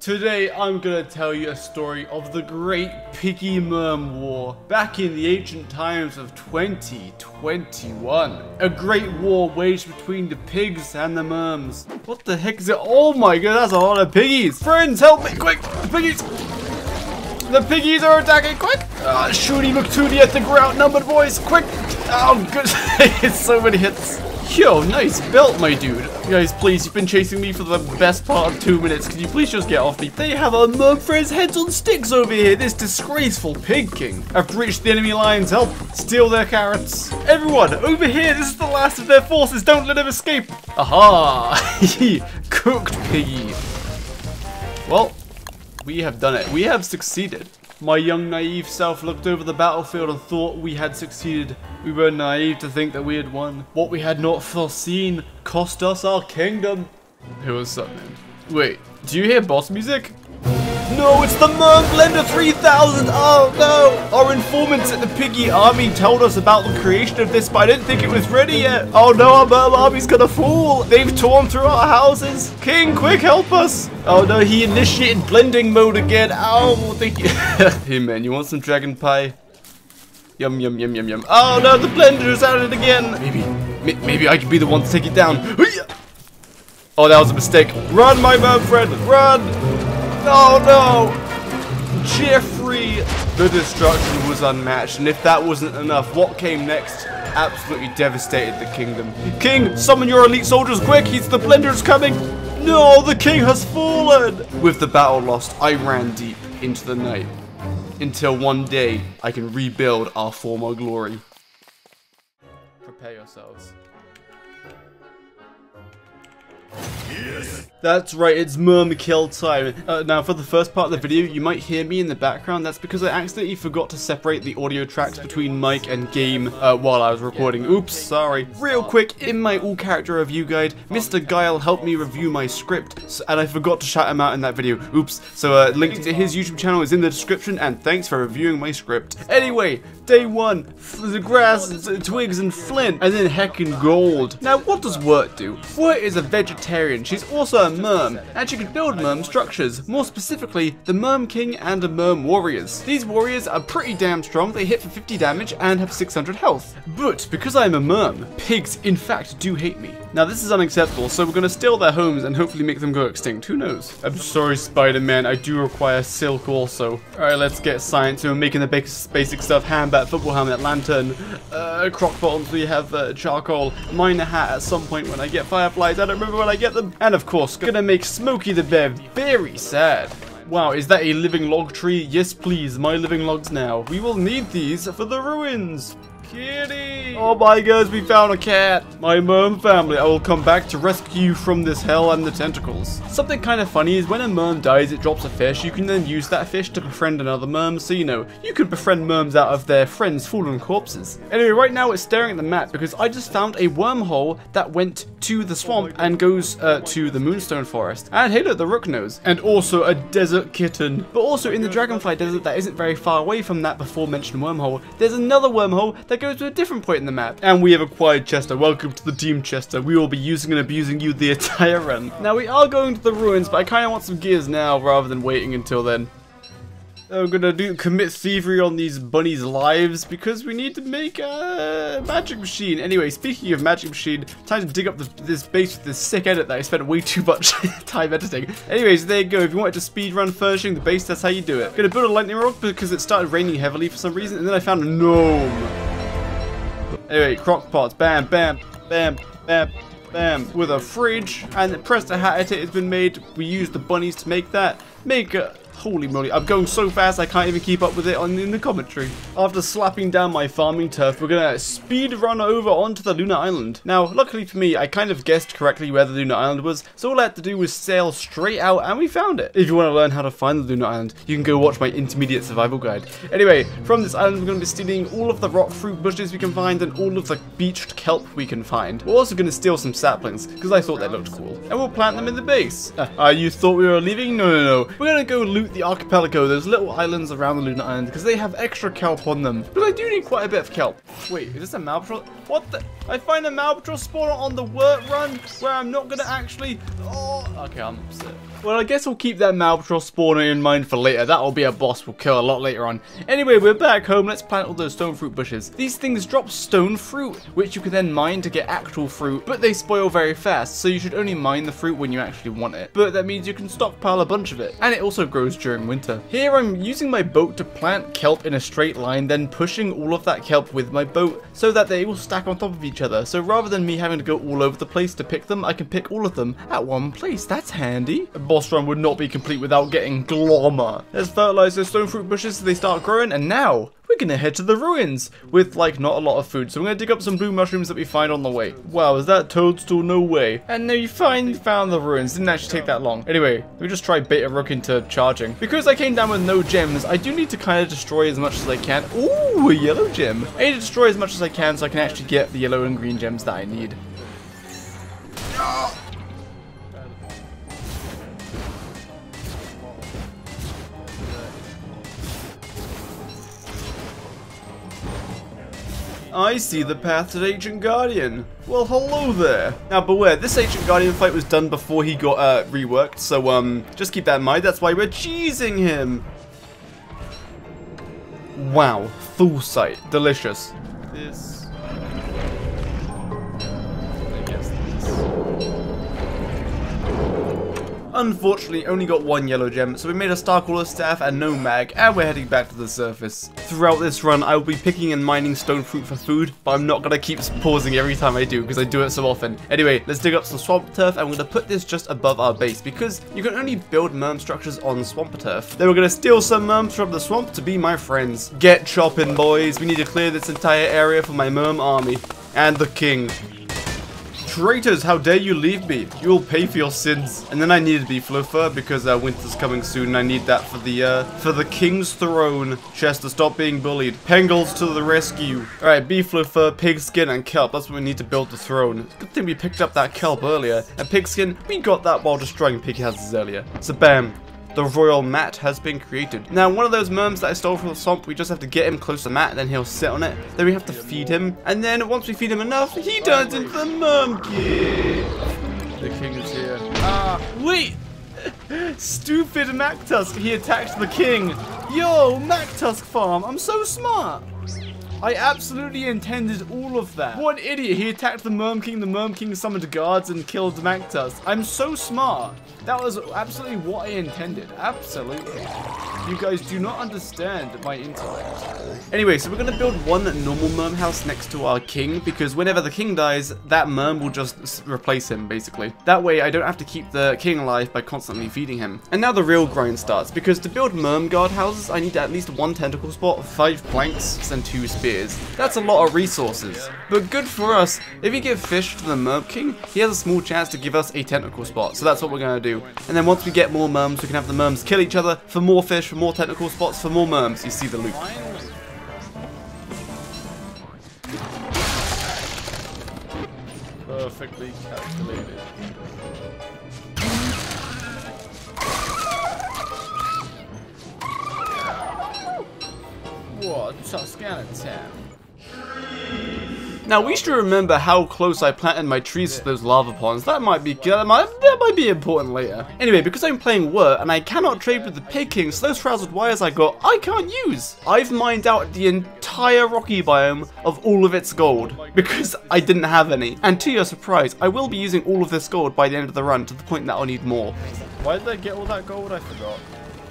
Today I'm gonna tell you a story of the Great Picky Merm War back in the ancient times of 2021. A great war waged between the pigs and the merms. What the heck is it? Oh my god, that's a lot of piggies! Friends, help me! Quick! The piggies! The piggies are attacking! Quick! Shooty McTooty at the ground, numbered boys! Quick! Oh good! It's so many hits! Yo, nice belt, my dude. Guys, please, you've been chasing me for the best part of 2 minutes. Can you please just get off me? They have our merm friends' heads on sticks over here. This disgraceful Pig King. I've breached the enemy lines. Help. Steal their carrots. Everyone, over here. This is the last of their forces. Don't let them escape. Aha. Cooked piggy. Well, we have done it. We have succeeded. My young naive self looked over the battlefield and thought we had succeeded. We were naive to think that we had won. What we had not foreseen cost us our kingdom. Who was something? Wait, do you hear boss music? No, it's the Merm Blender 3000! Oh no! Our informants at the Piggy Army told us about the creation of this, but I didn't think it was ready yet. Oh no, our Merm Army's gonna fall! They've torn through our houses! King, quick, help us! Oh no, he initiated blending mode again! Ow! Thank you. Hey man, you want some dragon pie? Yum, yum, yum, yum, yum. Oh no, the blender is at it again! Maybe I could be the one to take it down. Oh, that was a mistake. Run, my Merm friend! Run! Oh no! Jeffrey! The destruction was unmatched, and if that wasn't enough, what came next absolutely devastated the kingdom. King, summon your elite soldiers quick! The blender's coming! No, the king has fallen! With the battle lost, I ran deep into the night. Until one day, I can rebuild our former glory. Prepare yourselves. Yes. That's right, it's Merm kill time. Now for the first part of the video, you might hear me in the background. That's because I accidentally forgot to separate the audio tracks between mic and game while I was recording. Oops, sorry. Real quick, in my all-character review guide, Mr. Guile helped me review my script, and I forgot to shout him out in that video. Oops. So link to his YouTube channel is in the description, and thanks for reviewing my script. Anyway, day one, the grass, twigs, and flint, and then heckin' gold. Now what does Wurt do? Wurt is a vegetarian. She's also a merm, and she can build merm structures, more specifically, the Merm King and the Merm Warriors. These warriors are pretty damn strong, they hit for 50 damage and have 600 health. But because I am a merm, pigs in fact do hate me. Now this is unacceptable, so we're gonna steal their homes and hopefully make them go extinct, who knows? I'm sorry Spider-Man, I do require silk also. Alright, let's get science, we're making the basic stuff, hand bat, football helmet, lantern, croc bottoms, we have charcoal, miner hat at some point when I get fireflies, I don't remember when I get them, and of course, gonna make Smokey the Bear very sad. Wow, is that a living log tree? Yes please, my living logs now. We will need these for the ruins. Kitty! Oh my gosh, we found a cat! My merm family, I will come back to rescue you from this hell and the tentacles. Something kind of funny is when a merm dies, it drops a fish. You can then use that fish to befriend another merm, so you know, you can befriend merms out of their friends' fallen corpses. Anyway, right now it's staring at the map because I just found a wormhole that went to the swamp and goes to the Moonstone forest. And hey look, the rook nose. And also a desert kitten. But also in the Dragonfly desert that isn't very far away from that before mentioned wormhole, there's another wormhole that goes to a different point in the map. And we have acquired Chester. Welcome to the team, Chester. We will be using and abusing you the entire run. Now, we are going to the ruins, but I kind of want some gears now rather than waiting until then. I'm gonna commit thievery on these bunnies' lives because we need to make a magic machine. Anyway, speaking of magic machine, time to dig up this base with this sick edit that I spent way too much time editing. Anyways, there you go. If you wanted to speedrun furnishing the base, that's how you do it. Gonna build a lightning rod because it started raining heavily for some reason, and then I found a gnome. Anyway, crock pots, bam, bam, bam, bam, bam, with a fridge, and press the hat at it has been made. We use the bunnies to make that. Holy moly, I'm going so fast I can't even keep up with it in the commentary. After slapping down my farming turf, we're gonna speed run over onto the Lunar Island. Now, luckily for me, I kind of guessed correctly where the Lunar Island was, so all I had to do was sail straight out and we found it. If you want to learn how to find the Lunar Island, you can go watch my intermediate survival guide. Anyway, from this island, we're gonna be stealing all of the rock fruit bushes we can find and all of the beached kelp we can find. We're also gonna steal some saplings, because I thought they looked cool. And we'll plant them in the base. You thought we were leaving? No, no, no. We're gonna go loot the archipelago, those little islands around the Lunar Island, because they have extra kelp on them. But I do need quite a bit of kelp. Wait, is this a Malbatross? What the? I find a Malbatross spawner on the Wurt run where I'm not going to actually... Oh, okay, I'm upset. Well, I guess we'll keep that Malbatross spawner in mind for later. That'll be a boss we'll kill a lot later on. Anyway, we're back home. Let's plant all those stone fruit bushes. These things drop stone fruit, which you can then mine to get actual fruit, but they spoil very fast, so you should only mine the fruit when you actually want it. But that means you can stockpile a bunch of it, and it also grows during winter. Here, I'm using my boat to plant kelp in a straight line, then pushing all of that kelp with my boat so that they all stack on top of each other. So rather than me having to go all over the place to pick them, I can pick all of them at one place. That's handy. Boss run would not be complete without getting glomma. Let's fertilize those stone fruit bushes so they start growing, and now we're gonna head to the ruins with like not a lot of food. So I'm gonna dig up some blue mushrooms that we find on the way. Wow, is that toadstool? No way. And there you found the ruins. Didn't actually take that long. Anyway, let me just try beta rook into charging. Because I came down with no gems, I do need to kind of destroy as much as I can. Ooh, a yellow gem. I need to destroy as much as I can so I can actually get the yellow and green gems that I need. Oh! I see the path to the Ancient Guardian. Well, hello there. Now, beware, this Ancient Guardian fight was done before he got reworked, so just keep that in mind. That's why we're cheesing him. Wow, Thulecite, delicious. This. I guess this. Unfortunately, only got one yellow gem, so we made a Starcaller staff and no mag, and we're heading back to the surface. Throughout this run, I will be picking and mining stone fruit for food, but I'm not going to keep pausing every time I do, because I do it so often. Anyway, let's dig up some swamp turf, and we're going to put this just above our base, because you can only build merm structures on swamp turf. Then we're going to steal some merms from the swamp to be my friends. Get chopping, boys. We need to clear this entire area for my merm army. And the king. Traitors, how dare you leave me? You will pay for your sins. And then I needed the flow fur because winter's coming soon. And I need that for the king's throne. Chester, stop being bullied. Pengals to the rescue. All right, bee flow fur, pigskin, and kelp. That's what we need to build the throne. Good thing we picked up that kelp earlier. And pigskin, we got that while destroying pig houses earlier. So bam. The royal mat has been created. Now, one of those merms that I stole from the swamp, we just have to get him close to the mat, and then he'll sit on it. Then we have to feed him. And then once we feed him enough, he turns into the Merm King. The king is here. Ah, wait! Stupid MacTusk, he attacked the king. Yo, MacTusk farm, I'm so smart. I absolutely intended all of that. What an idiot. He attacked the Merm King summoned guards and killed MacTusk. I'm so smart. That was absolutely what I intended. Absolutely. You guys do not understand my intellect. Anyway, so we're going to build one normal merm house next to our king, because whenever the king dies, that merm will just replace him, basically. That way, I don't have to keep the king alive by constantly feeding him. And now the real grind starts, because to build merm guard houses, I need at least one tentacle spot, 5 planks, and 2 spears. That's a lot of resources, but good for us. If we give fish to the Merm King, he has a small chance to give us a tentacle spot, so that's what we're going to do. And then once we get more merms, we can have the merms kill each other for more fish, for more tentacle spots, for more merms. You see the loop. Perfectly calculated. What a Tuscan attack. Now we should remember how close I planted my trees to those lava ponds. That might be important later. Anyway, because I'm playing Wurt and I cannot trade with the Pig King, so those frazzled wires I got, I can't use. I've mined out the entire rocky biome of all of its gold because I didn't have any. And to your surprise, I will be using all of this gold by the end of the run, to the point that I'll need more. Why did I get all that gold? I forgot.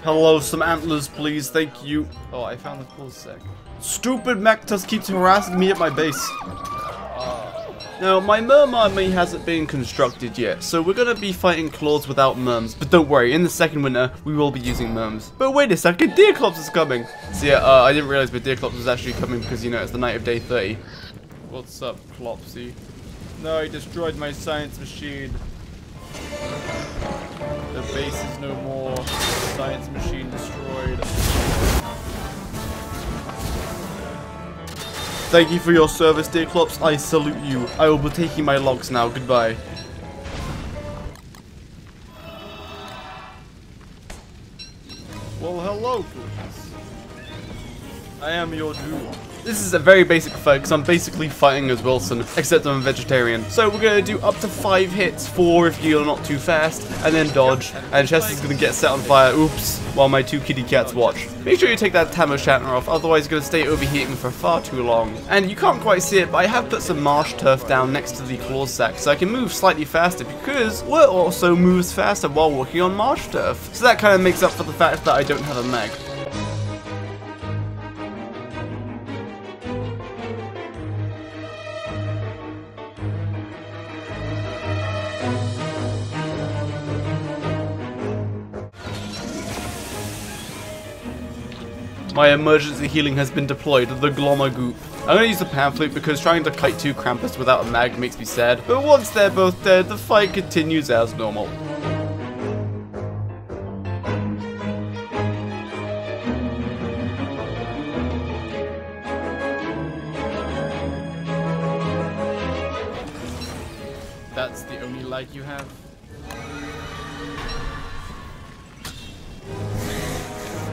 Hello, some antlers, please. Thank you. Oh, I found the pool sack. Stupid MacTusk keeps harassing me at my base. Now, my Merm Army hasn't been constructed yet, so we're going to be fighting claws without merms. But don't worry, in the second winter, we will be using merms. But wait a second, Deerclops is coming. So yeah, I didn't realize but Deerclops was actually coming because, you know, it's the night of day 30. What's up, Clopsy? No, he destroyed my science machine. The base is no more. The science machine destroyed. Thank you for your service, Deerclops. I salute you. I will be taking my logs now. Goodbye. Well, hello, Klaus. I am your duo. This is a very basic fight because I'm basically fighting as Wilson, except I'm a vegetarian. So we're going to do up to 5 hits, 4 if you're not too fast, and then dodge. And Chester's going to get set on fire, oops, while my 2 kitty cats watch. Make sure you take that Tamo Shatner off, otherwise you're going to stay overheating for far too long. And you can't quite see it, but I have put some Marsh Turf down next to the claw sack, so I can move slightly faster because Wurt also moves faster while walking on Marsh Turf. So that kind of makes up for the fact that I don't have a mag. My emergency healing has been deployed, the Glomma Goop. I'm going to use the panflute because trying to kite 2 Krampus without a mag makes me sad, but once they're both dead, the fight continues as normal. That's the only light you have.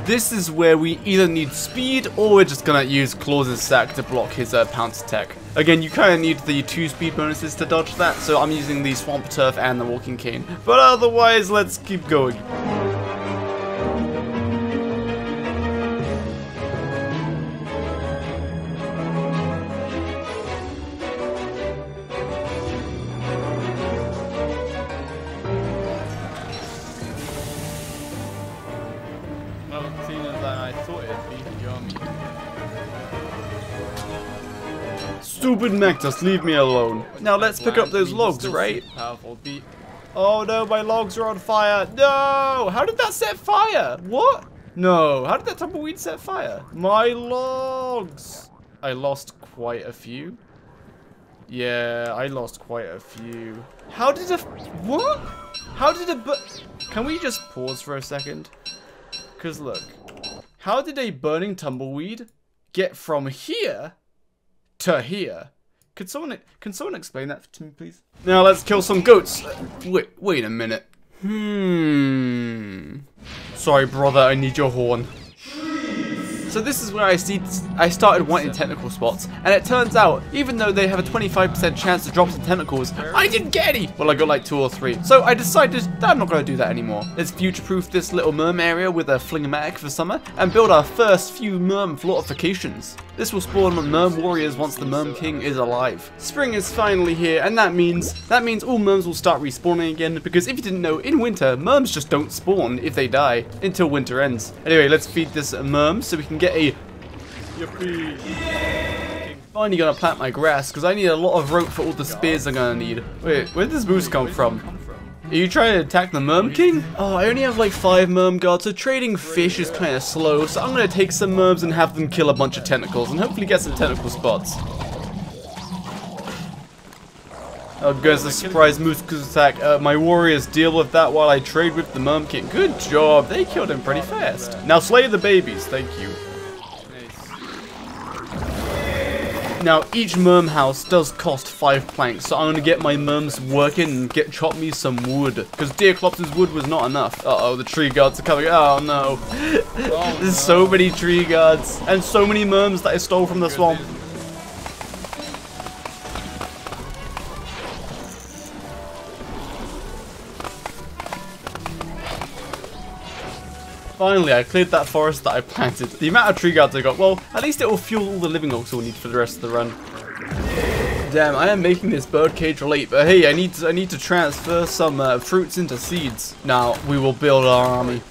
This is where we either need speed or we're just going to use Claus' sack to block his pounce attack. Again, you kind of need the 2 speed bonuses to dodge that, so I'm using the Swamp Turf and the Walking Cane. But otherwise, let's keep going. Stupid MacTusk, leave me alone. Now let's pick up those logs, right? Oh no, my logs are on fire. No! How did that set fire? What? No, how did that tumbleweed set fire? My logs! I lost quite a few. Yeah, I lost quite a few. How did a... What? How did a... Can we just pause for a second? Because look. How did a burning tumbleweed get from here to here? Can someone explain that to me, please? Now let's kill some goats. Wait a minute. Sorry, brother. I need your horn. So this is where I started wanting tentacle spots, and it turns out even though they have a 25% chance to drop some tentacles, I didn't get any. Well, I got like 2 or 3. So I decided that I'm not going to do that anymore. Let's future-proof this little merm area with a flingomatic for summer and build our first few merm fortifications. This will spawn merm warriors once the Merm King is alive. Spring is finally here, and that means all merms will start respawning again. Because if you didn't know, in winter merms just don't spawn if they die until winter ends. Anyway, let's feed this merm so we can get a yippee. Yeah. Finally gonna plant my grass because I need a lot of rope for all the spears I'm gonna need. Wait, where did this moose come from? Are you trying to attack the Merm King? Oh, I only have like 5 Merm guards, so trading fish is kind of slow, so I'm gonna take some merms and have them kill a bunch of tentacles and hopefully get some tentacle spots. Oh, there's a surprise Moose Goose attack. My warriors deal with that while I trade with the Merm King. Good job, they killed him pretty fast. Now slay the babies, thank you. Now, each merm house does cost 5 planks, so I'm going to get my merms working and chop me some wood. Because Deerclops' wood was not enough. Uh-oh, the tree guards are coming. Oh, no. Oh, there's so many tree guards and so many merms that I stole from the swamp. Finally, I cleared that forest that I planted. The amount of tree guards I got, well, at least it will fuel all the living logs we'll need for the rest of the run. Damn, I am making this birdcage late, but hey, I need to transfer some fruits into seeds. Now we will build our army.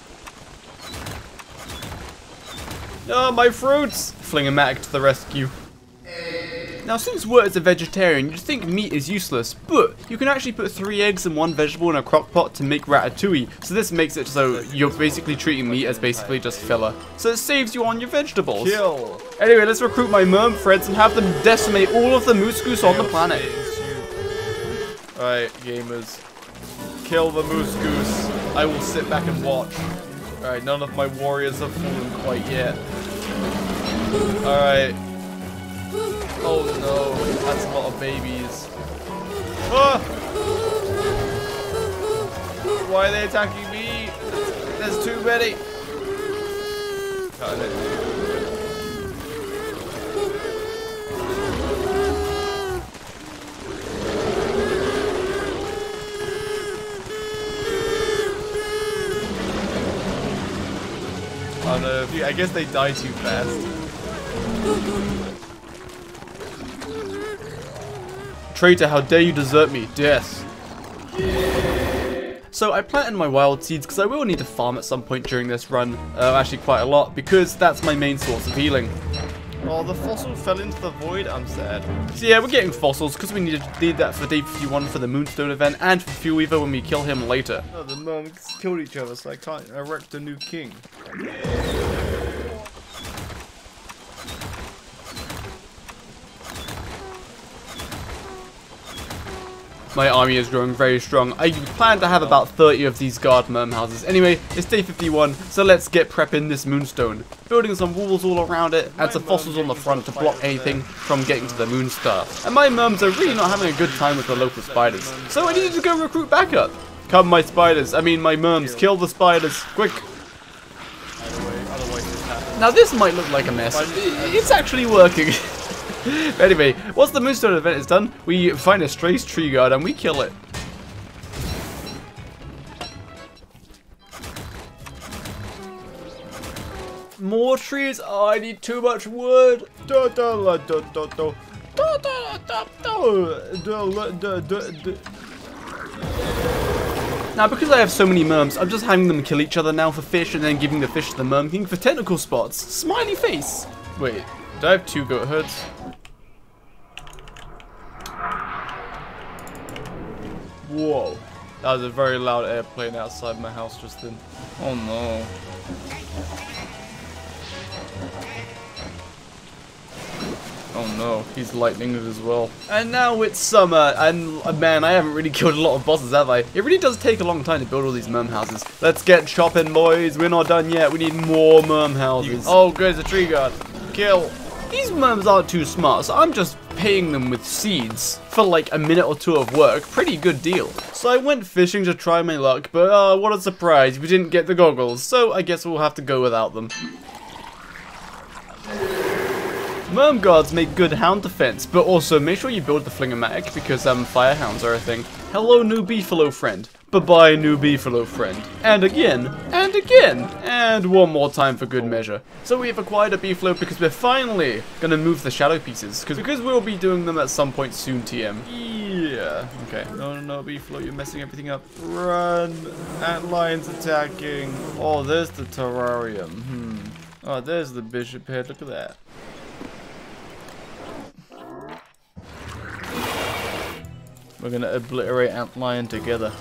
Ah, my fruits! Flingomatic to the rescue. Now, since Wurt is a vegetarian, you'd think meat is useless, but you can actually put 3 eggs and 1 vegetable in a crock pot to make ratatouille, so this makes it so you're basically treating meat as basically just filler. So it saves you on your vegetables. Kill. Anyway, let's recruit my merm friends and have them decimate all of the Moose Goose on the planet. Alright, gamers. Kill the Moose Goose. I will sit back and watch. Alright, none of my warriors have fallen quite yet. Alright. Oh no, that's a lot of babies. Ah! Why are they attacking me? There's too many. Got it. Oh no, I guess they die too fast. Traitor, how dare you desert me? Death. Yeah. So I planted my wild seeds because I will need to farm at some point during this run, actually quite a lot, because that's my main source of healing. Oh, the fossil fell into the void, I'm sad. So yeah, we're getting fossils because we need that for day 51 for the Moonstone event and for Fuelweaver when we kill him later. Oh, the monks killed each other, so I can't erect a new king. Yeah. My army is growing very strong. I plan to have about 30 of these guard merm houses. Anyway, it's day 51, so let's get prepping this moonstone. Building some walls all around it, add some fossils on the front to block anything from getting to the moon star. And my merms are really not having a good time with the local spiders, so I needed to go recruit backup. Come my spiders, I mean my merms, kill the spiders, quick. Now this might look like a mess, it's actually working. Anyway, once the Moonstone event is done, we find a stray tree guard and we kill it. More trees? Oh, I need too much wood. Now, because I have so many merms, I'm just having them kill each other now for fish and then giving the fish to the Merm King for tentacle spots. Smiley face. Wait. Do I have two goat herds? Whoa. That was a very loud airplane outside my house just then. Oh no. Oh no, he's lightning it as well. And now it's summer, and man, I haven't really killed a lot of bosses, have I? It really does take a long time to build all these merm houses. Let's get chopping, boys. We're not done yet. We need more merm houses. Oh, good, there's a tree guard. Kill. These merms aren't too smart, so I'm just paying them with seeds for like a minute or two of work. Pretty good deal. So I went fishing to try my luck, but what a surprise, we didn't get the goggles, so I guess we'll have to go without them. Merm guards make good hound defense, but also make sure you build the flingomatic because fire hounds are a thing. Hello new beefalo friend. Bye-bye new beefalo friend. And again, and again, and one more time for good measure. So we have acquired a beefalo because we're finally gonna move the Shadowpieces because we'll be doing them at some point soon, TM. Yeah. Okay. No, no, no, beefalo, you're messing everything up. Run. Antlions attacking. Oh, there's the terrarium. Oh, there's the bishop head. Look at that. We're gonna obliterate Antlion together.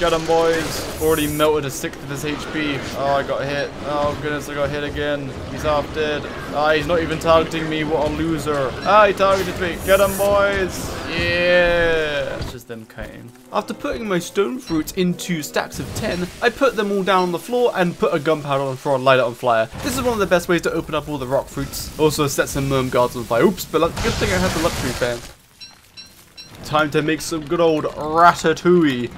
Get him, boys! Already melted a sixth of his HP. Oh, I got hit. Oh goodness, I got hit again. He's half dead. Ah, he's not even targeting me. What a loser! Ah, he targeted me. Get him, boys! Yeah! It's just them kiting. After putting my stone fruits into stacks of 10, I put them all down on the floor and put a gunpowder on for a light it on fire. This is one of the best ways to open up all the rock fruits. Also, set some merm guards on fire. Oops, but good thing I had the luxury fan. Time to make some good old ratatouille.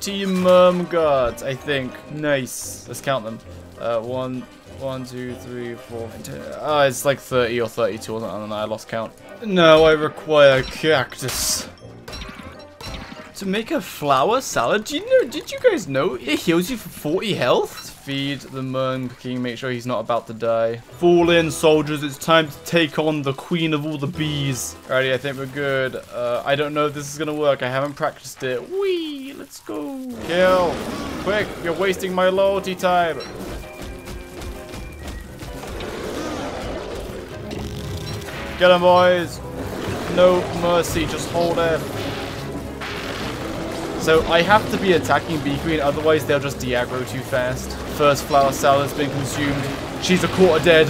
Team merm guards, I think. Nice. Let's count them. One, two, three, four, five, 10. It's like 30 or 32. I don't know. I lost count. No, I require cactus. To make a flower salad? Do you know? Did you guys know it heals you for 40 health? Feed the Merm King. Make sure he's not about to die. Fall in, soldiers. It's time to take on the queen of all the bees. Alrighty, I think we're good. I don't know if this is gonna work. I haven't practiced it. Whee! Let's go. Kill! Quick! You're wasting my loyalty time. Get him, boys! No mercy. Just hold him. So I have to be attacking Bee Queen, otherwise they'll just de-aggro too fast. First flower salad's been consumed. She's a quarter dead.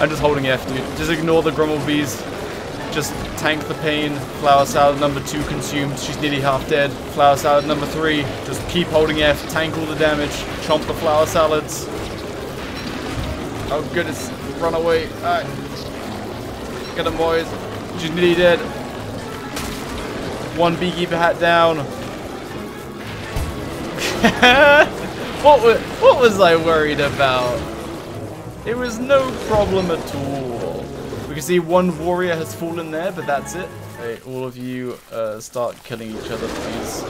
I'm just holding F, dude. Just ignore the grumble bees. Just tank the pain. Flower salad number 2 consumed. She's nearly half dead. Flower salad number 3. Just keep holding F. Tank all the damage. Chomp the flower salads. Oh goodness. Run away. All right. Get them, boys. She's nearly dead. One beekeeper hat down. What was I worried about? It was no problem at all. We can see one warrior has fallen there, but that's it. Okay, all of you start killing each other, please.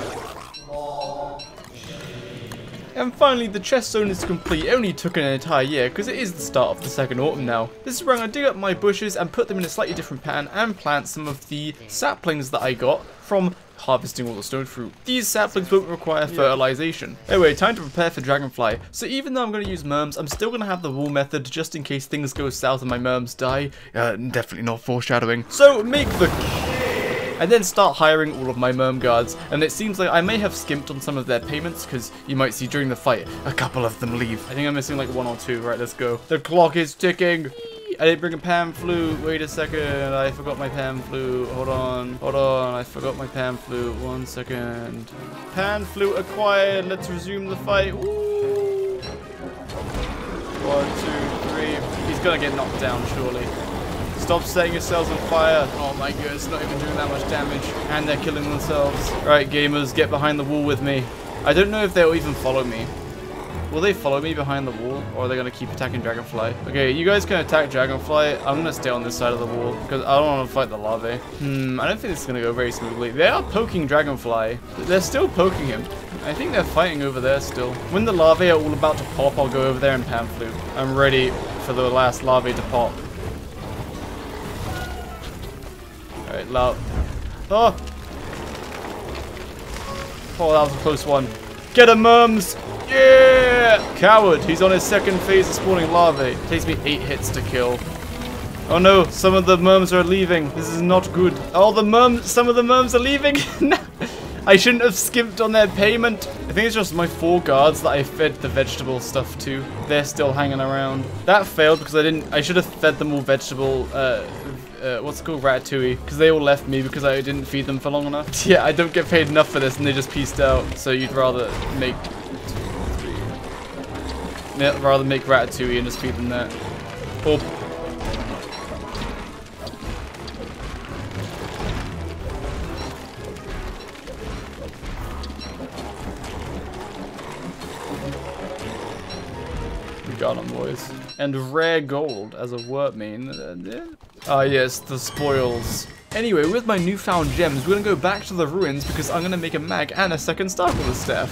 And finally, the chest zone is complete. It only took an entire year, because it is the start of the second autumn now. This is where I'm going to dig up my bushes and put them in a slightly different pattern and plant some of the saplings that I got from harvesting all the stone fruit. These saplings won't require fertilization. Anyway, time to prepare for Dragonfly. So even though I'm going to use Merms, I'm still going to have the wool method just in case things go south and my Merms die. Definitely not foreshadowing. So make the... and then start hiring all of my Merm guards, and it seems like I may have skimped on some of their payments, because you might see during the fight a couple of them leave. I think I'm missing like one or two. Right, let's go. The clock is ticking. I didn't bring a panflute. Wait a second, I forgot my panflute. Hold on, I forgot my panflute. 1 second. Panflute acquired. Let's resume the fight. Woo! 1, 2, 3. He's gonna get knocked down, surely. Stop setting yourselves on fire. Oh my god, it's not even doing that much damage. And they're killing themselves. Right, gamers, get behind the wall with me. I don't know if they'll even follow me. Will they follow me behind the wall? Or are they going to keep attacking Dragonfly? Okay, you guys can attack Dragonfly. I'm going to stay on this side of the wall, because I don't want to fight the larvae. I don't think this is going to go very smoothly. They are poking Dragonfly. They're still poking him. I think they're fighting over there still. When the larvae are all about to pop, I'll go over there and panflute. I'm ready for the last larvae to pop. Alright, loud. Oh, that was a close one. Get him, Merms! Yeah! Coward, he's on his second phase of spawning larvae. Takes me 8 hits to kill. Oh no, some of the Merms are leaving. This is not good. Oh, some of the Merms are leaving? I shouldn't have skimped on their payment. I think it's just my 4 guards that I fed the vegetable stuff to. They're still hanging around. That failed because I should have fed them all vegetable, what's it called? Ratatouille. Because they all left me because I didn't feed them for long enough. Yeah, I don't get paid enough for this and they just pieced out. So you'd rather make... yeah, rather make Ratatouille and just feed them that. Or... we got them, boys. And rare gold as a word mean. Ah, yes, the spoils. Anyway, with my newfound gems, we're going to go back to the ruins because I'm going to make a mag and a second Starkiller staff.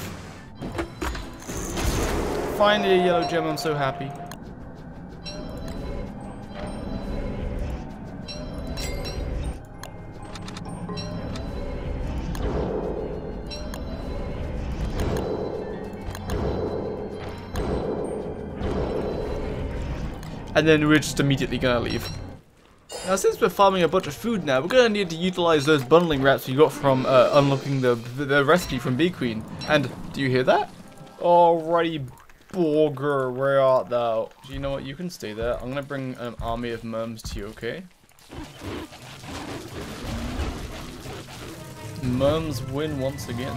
Finally a yellow gem, I'm so happy. And then we're just immediately gonna leave. Now, since we're farming a bunch of food now, we're gonna need to utilize those bundling wraps we got from unlocking the recipe from Bee Queen. And do you hear that? Alrighty, Borger, where art thou? You know what? You can stay there. I'm gonna bring an army of Merms to you. Okay. Merms win once again.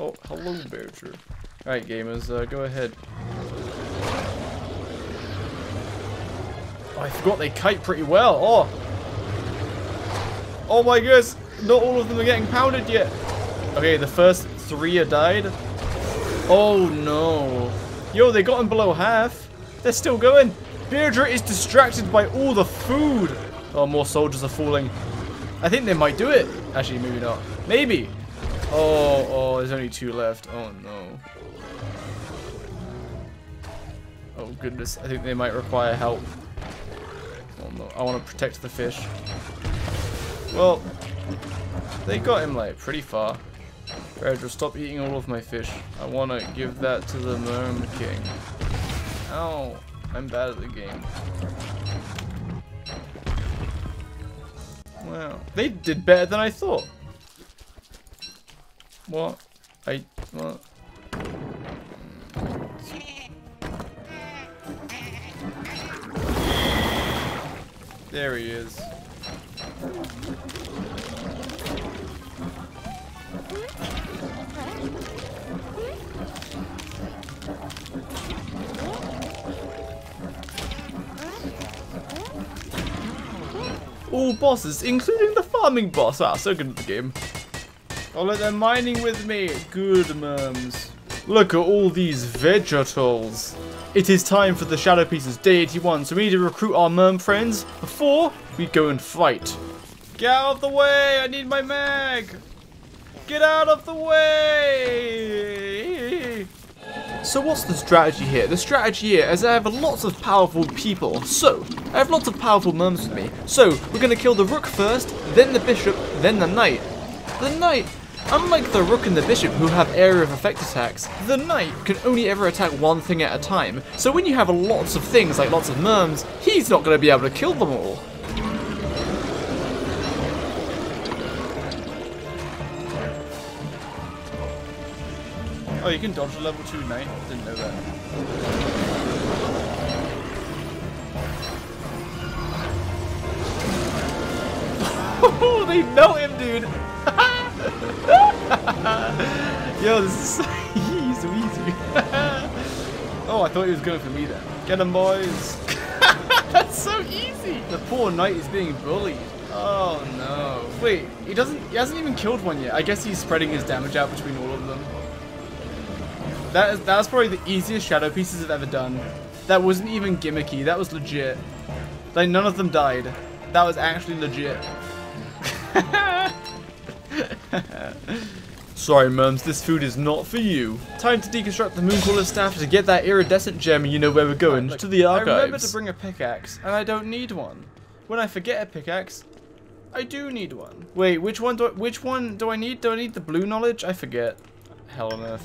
Oh, hello, Beardra. Alright, gamers, go ahead. Oh, I forgot they kite pretty well. Oh, oh my goodness! Not all of them are getting pounded yet. Okay, the first 3 are died. Oh no! Yo, they got him below half. They're still going. Beardra is distracted by all the food. Oh, more soldiers are falling. I think they might do it. Actually, maybe not. Maybe. Oh, there's only 2 left. Oh no. Oh goodness, I think they might require help. I want to protect the fish. Well, they got him like pretty far. Beardra, stop eating all of my fish. I want to give that to the Merm King. Ow, I'm bad at the game. Wow, they did better than I thought. What? What? There he is. all bosses, including the farming boss. Wow, so good at the game. Oh, look, they're mining with me. Good, Merms. Look at all these vegetals. It is time for the Shadowpieces, day 81, so we need to recruit our Merm friends before we go and fight. Get out of the way, I need my mag. Get out of the way. So what's the strategy here? The strategy here is I have lots of powerful people. So, I have lots of powerful Merms with me. So, we're going to kill the Rook first, then the Bishop, then the Knight. The Knight, unlike the Rook and the Bishop who have area of effect attacks, the Knight can only ever attack one thing at a time. So when you have lots of things, like lots of Merms, he's not going to be able to kill them all. Oh, you can dodge a level 2 Knight? Didn't know that. Oh, they know him, dude! Yo, this is so easy. Oh, I thought he was going for me then. Get him, boys! That's so easy! The poor Knight is being bullied. Oh, no. Wait, he hasn't even killed one yet. I guess he's spreading his damage out between all of them. That's probably the easiest shadow pieces I've ever done. That wasn't even gimmicky. That was legit. Like, none of them died. That was actually legit. Sorry, Merms, this food is not for you. Time to deconstruct the Mooncaller staff to get that iridescent gem, and you know where we're going, look, to the archives. I remember to bring a pickaxe, and I don't need one. When I forget a pickaxe, I do need one. Wait, which one do I need? Do I need the blue knowledge? I forget. Hell on earth.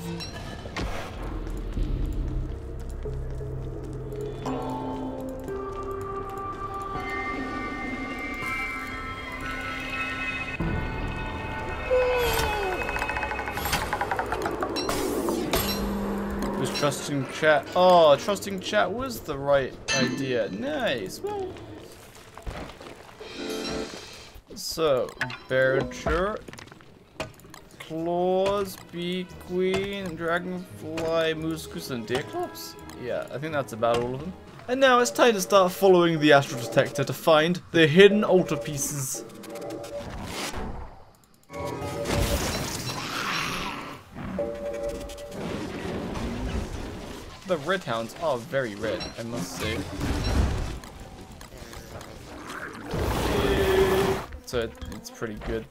Trusting chat. Oh, trusting chat was the right idea. Nice. Well. So, Beardra, Claws, Bee Queen, Dragonfly, Moose Goose, and Deerclops? Yeah, I think that's about all of them. And now it's time to start following the astral detector to find the hidden altar pieces. The red hounds are very red, I must say. So it's pretty good.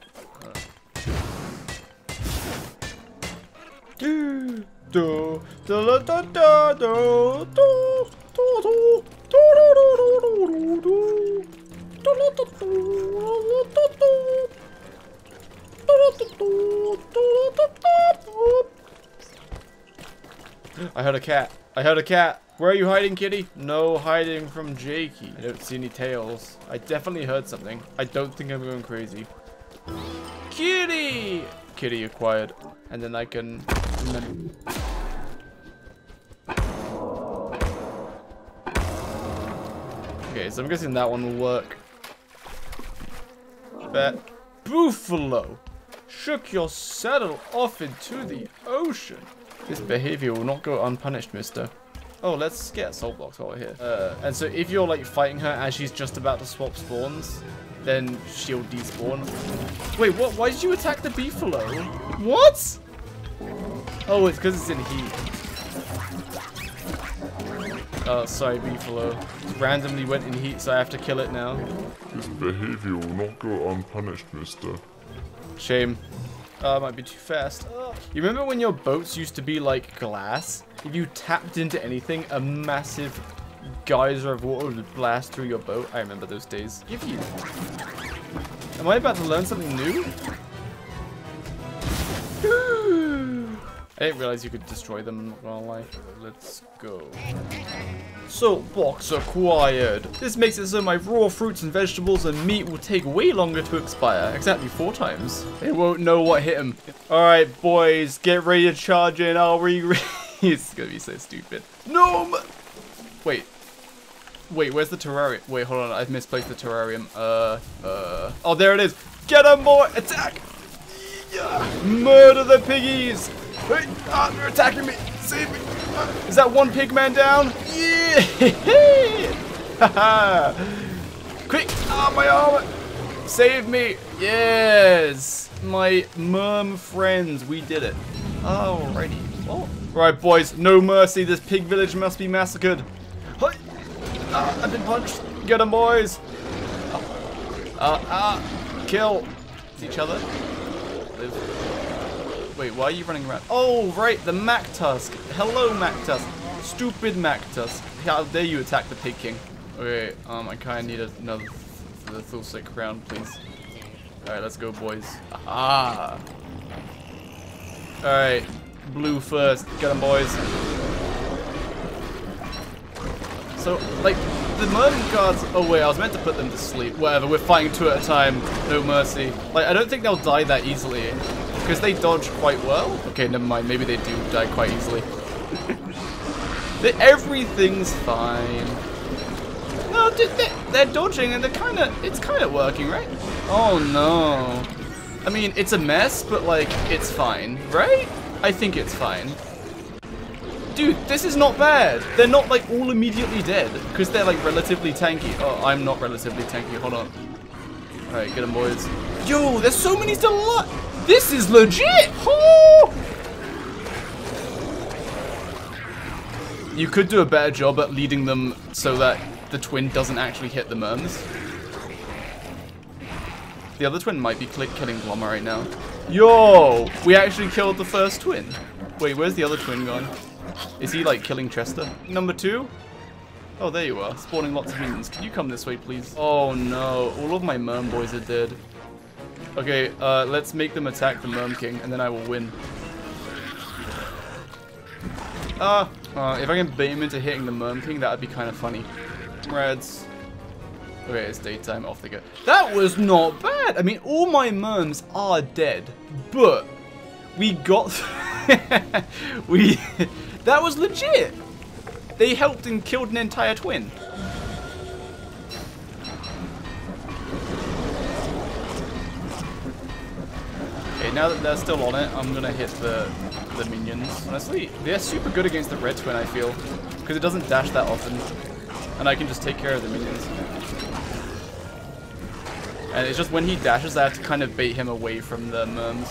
I heard a cat. I heard a cat. Where are you hiding, kitty? No hiding from Jakey. I don't see any tails. I definitely heard something. I don't think I'm going crazy. Kitty! Kitty acquired. And then I can... Okay, so I'm guessing that one will work. Bet. Buffalo! Shook your saddle off into the ocean. This behavior will not go unpunished, mister. Oh, let's get a soul box while we're here. And so if you're like fighting her as she's just about to swap spawns, then she'll despawn. Wait, what? Why did you attack the beefalo? What? Oh, it's because it's in heat. Oh, sorry, beefalo. It randomly went in heat, so I have to kill it now. This behavior will not go unpunished, mister. Shame. I might be too fast. You remember when your boats used to be like glass? If you tapped into anything, a massive geyser of water would blast through your boat. I remember those days. Give you. Am I about to learn something new? I didn't realize you could destroy them, I'm not gonna lie. Let's go. Salt box acquired. This makes it so my raw fruits and vegetables and meat will take way longer to expire. Exactly 4 times. They won't know what hit them. Alright, boys, get ready to charge in. I'll re-re- It's gonna be so stupid. No! Wait. Wait, where's the terrarium? Wait, hold on, I've misplaced the terrarium. Oh, there it is. Get them, boy! Attack! Yeah. Murder the piggies! Wait, ah, they're attacking me! Save me! Ah, is that one pig man down? Yeah! Quick! Ah, my armor! Save me! Yes! My merm friends, we did it. Alrighty. Oh. Right, boys, no mercy. This pig village must be massacred. I've been punched. Get them, boys. Kill each other. Live. Wait, why are you running around? Oh, right, the MacTusk. Hello, MacTusk. Stupid MacTusk. How dare you attack the Pig King? Okay, I kind of need another Thulecite crown, please. Alright, let's go, boys. Ah. Alright, blue first. Get them, boys. So, like, the Merm guards. Oh, wait, I was meant to put them to sleep. Whatever, we're fighting two at a time. No mercy. Like, I don't think they'll die that easily. Because they dodge quite well. Okay, never mind. Maybe they do die quite easily. Everything's fine. No, they're dodging and they're it's kind of working, right? Oh no. I mean, it's a mess, but like, it's fine, right? I think it's fine. Dude, this is not bad. They're not like all immediately dead because they're like relatively tanky. Oh, I'm not relatively tanky, hold on. All right, get them, boys. Yo, there's so many still alive. This is legit. Oh! You could do a better job at leading them so that the twin doesn't actually hit the merms. The other twin might be killing Glomma right now. Yo! We actually killed the first twin. Wait, where's the other twin gone? Is he, like, killing Chester? Number two? Oh, there you are. Spawning lots of mutants. Can you come this way, please? Oh, no. All of my merm boys are dead. Okay, let's make them attack the Merm King, and then I will win. If I can bait him into hitting the Merm King, that would be kind of funny. Reds. Okay, it's daytime. Off they go. That was not bad. I mean, all my merms are dead, but we got... That was legit. They helped and killed an entire twin. Okay, now that they're still on it, I'm going to hit the minions. Honestly, they're super good against the red twin, I feel, because it doesn't dash that often, and I can just take care of the minions. And it's just when he dashes, I have to kind of bait him away from the merms,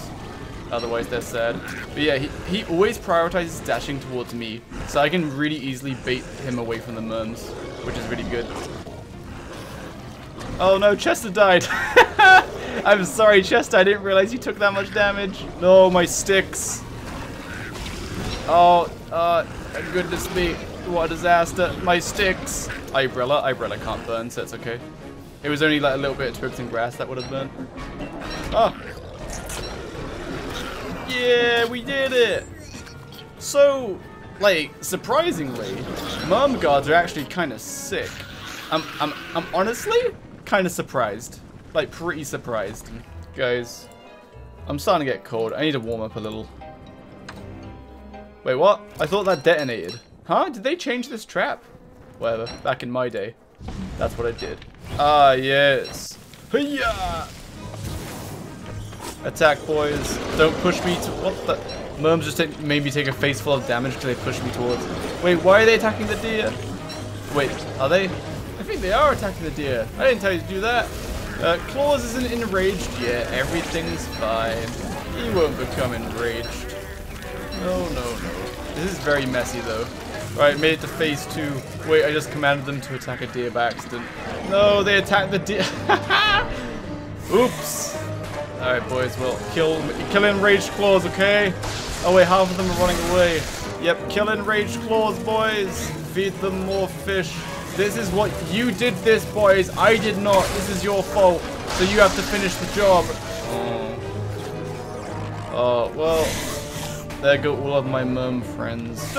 otherwise they're sad. But yeah, he always prioritizes dashing towards me, so I can really easily bait him away from the merms, which is really good. Oh no, Chester died. I'm sorry, Chester, I didn't realize you took that much damage. No, my sticks. Oh, goodness me, what a disaster. My sticks. Umbrella can't burn, so it's okay. It was only like a little bit of twigs and grass that would have burned. Oh. Yeah, we did it. So, like, surprisingly, merm guards are actually kind of sick. I'm honestly kind of surprised. Like, pretty surprised. Guys, I'm starting to get cold. I need to warm up a little. Wait, what? I thought that detonated. Huh? Did they change this trap? Whatever. Back in my day, that's what I did. Ah, yes. Hiya! Attack, boys. Don't push me to... What the... Merms just made me take a face full of damage because they pushed me towards... Wait, why are they attacking the deer? Wait, are they? I think they are attacking the deer. I didn't tell you to do that. Claus isn't enraged yet. Everything's fine. He won't become enraged. No, no, no. This is very messy, though. Right, made it to phase two. Wait, I just commanded them to attack a deer by accident. No, they attacked the deer. Oops. All right, boys. Well, kill enraged claws, okay? Oh wait, half of them are running away. Yep, kill enraged claws, boys. Feed them more fish. This is what you did, this boys. I did not. This is your fault. So you have to finish the job. Oh well. There go all of my merm friends.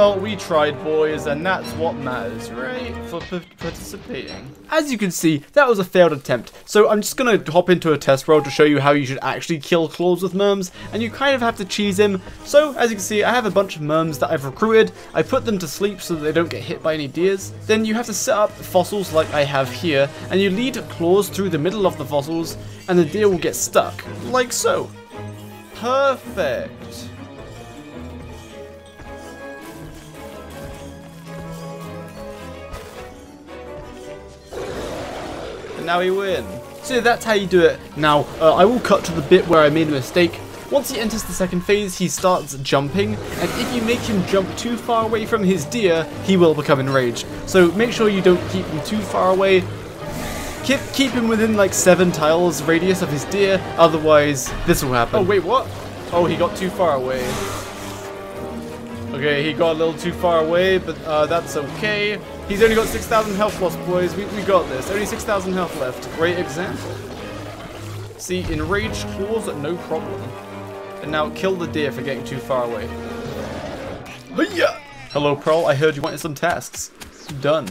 Well, we tried, boys, and that's what matters, right? For participating. As you can see, that was a failed attempt. So I'm just going to hop into a test roll to show you how you should actually kill Klaus with merms, and you kind of have to cheese him. So, as you can see, I have a bunch of merms that I've recruited. I put them to sleep so that they don't get hit by any deers. Then you have to set up fossils like I have here, and you lead Klaus through the middle of the fossils, and the deer will get stuck, like so. Perfect. now we win. So that's how you do it. Now, I will cut to the bit where I made a mistake. Once he enters the second phase, he starts jumping, and if you make him jump too far away from his deer, he will become enraged. So make sure you don't keep him too far away. Keep him within like 7 tiles radius of his deer, otherwise this will happen. Oh wait, what? Oh, he got too far away. Okay, he got a little too far away, but that's okay. He's only got 6,000 health lost, boys. We got this. Only 6,000 health left. Great example. See, enraged claws, no problem. And now kill the deer for getting too far away. Hiya! Hello, Prowl. I heard you wanted some tasks. Done.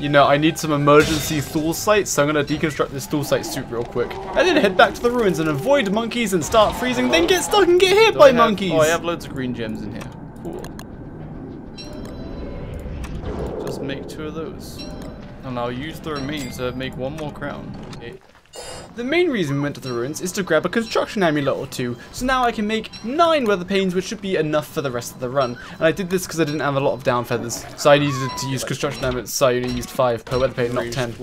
You know, I need some emergency Thulecite, so I'm going to deconstruct this Thulecite suit real quick. And then head back to the ruins and avoid monkeys and start freezing, then get stuck and get hit by monkeys! Oh, I have loads of green gems in here. Cool. Just make 2 of those. And I'll use the remains to make 1 more crown. Okay. The main reason we went to the ruins is to grab a construction amulet or 2, so now I can make 9 weather panes, which should be enough for the rest of the run. And I did this because I didn't have a lot of down feathers, so I needed to use construction amulets, so I only used 5 per weather pane, not 10.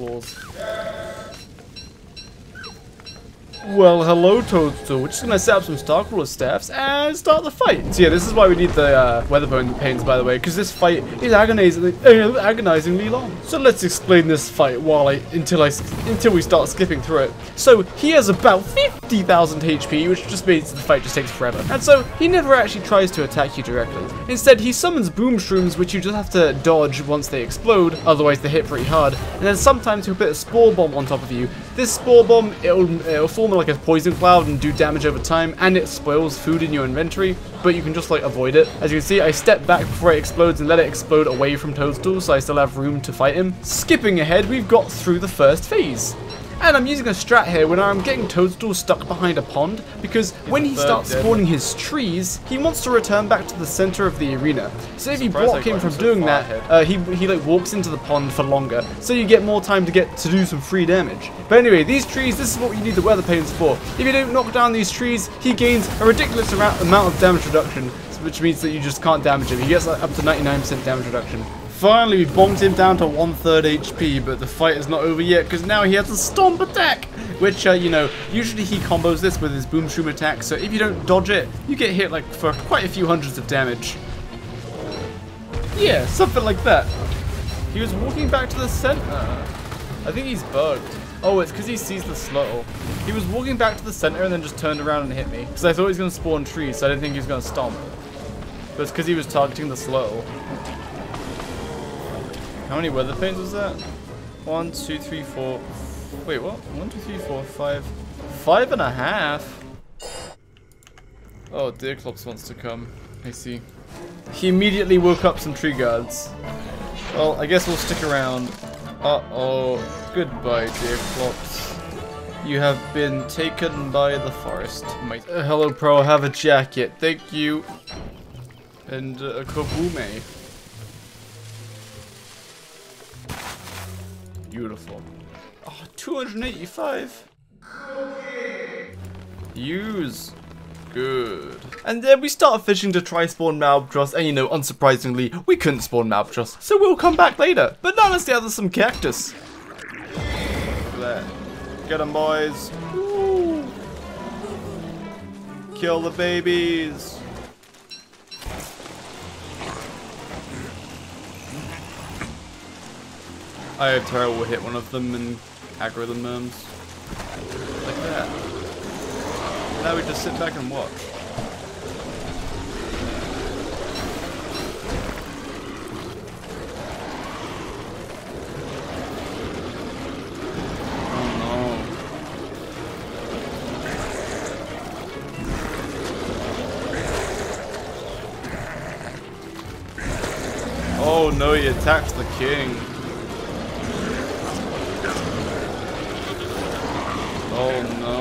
Well, hello, Toadstool. We're just going to set up some Starcrawler staffs and start the fight. So yeah, this is why we need the Weatherbone Panes, by the way, because this fight is agonizingly long. So let's explain this fight while until we start skipping through it. So he has about 50,000 HP, which just means the fight just takes forever. And so he never actually tries to attack you directly. Instead, he summons boom shrooms, which you just have to dodge once they explode, otherwise they hit pretty hard. And then sometimes he'll put a spore bomb on top of you. This spore bomb, it'll form like a poison cloud and do damage over time, and it spoils food in your inventory, but you can just like avoid it. As you can see, I step back before it explodes and let it explode away from Toadstool, so I still have room to fight him. Skipping ahead, we've got through the first phase. And I'm using a strat here when I'm getting Toadstool stuck behind a pond, because when he starts spawning his trees, he wants to return back to the center of the arena. So if you block him from doing that, he like walks into the pond for longer, so you get more time to do some free damage. But anyway, these trees, this is what you need the weather panes for. If you don't knock down these trees, he gains a ridiculous amount of damage reduction, which means that you just can't damage him. He gets like, up to 99% damage reduction. Finally, we bombed him down to 1/3 HP, but the fight is not over yet because now he has a stomp attack, which, you know, usually he combos this with his boom shroom attack, so if you don't dodge it, you get hit, like, for quite a few hundreds of damage. Yeah, something like that. He was walking back to the center. I think he's bugged. Oh, it's because he sees the Sluttle. He was walking back to the center and then just turned around and hit me, because I thought he was going to spawn trees, so I didn't think he was going to stomp. But it's because he was targeting the Sluttle. How many weather panes was that? 1, 2, 3, 4. Wait, what? 1, 2, 3, 4, 5. 5.5? Oh, Deerclops wants to come. I see. He immediately woke up some tree guards. Well, I guess we'll stick around. Uh-oh. Goodbye, Deerclops. You have been taken by the forest. Hello, Pro. Have a jacket. Thank you. And a kabume. Beautiful. Oh, 285. Use. Good. And then we start fishing to try spawn Malbatross, and you know, unsurprisingly, we couldn't spawn Malbatross, so we'll come back later. But now let's gather some cactus. There. Get them, boys. Woo. Kill the babies. Eye of Terror will hit one of them and aggro the Merms. Like that. Now we just sit back and watch. Oh no. Oh no, he attacks the king. Oh no.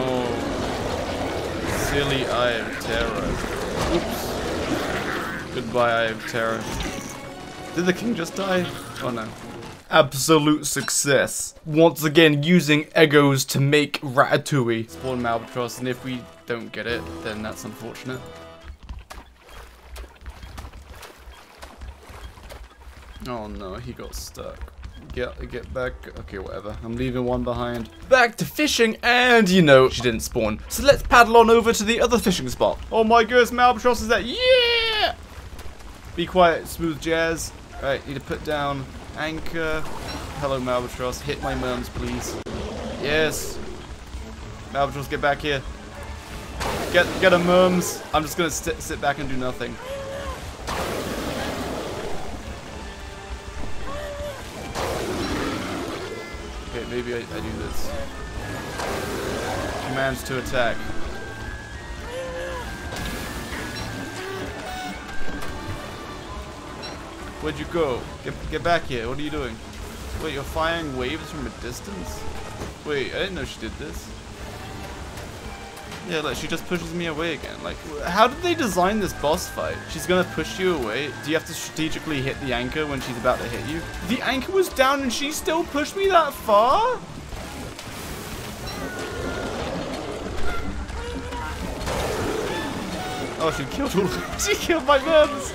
Silly Eye of Terror. Oops. Goodbye, Eye of Terror. Did the king just die? Oh no. Absolute success. Once again, using Egos to make Ratatouille. Spawn Malbatross, and if we don't get it, then that's unfortunate. Oh no, he got stuck. Get back. Okay, whatever. I'm leaving one behind. Back to fishing, and you know she didn't spawn. So let's paddle on over to the other fishing spot. Oh my goodness, Malbatross is there. Yeah! Be quiet, smooth jazz. Alright, need to put down anchor. Hello, Malbatross. Hit my merms, please. Yes. Malbatross, get back here. Get a merms. I'm just gonna sit back and do nothing. Okay, maybe I do this. Commands to attack. Where'd you go? Get back here. What are you doing? Wait, you're firing waves from a distance? Wait, I didn't know she did this. Yeah, like, she just pushes me away again. Like, how did they design this boss fight? She's gonna push you away. Do you have to strategically hit the anchor when she's about to hit you? The anchor was down and she still pushed me that far? Oh, she killed my merms!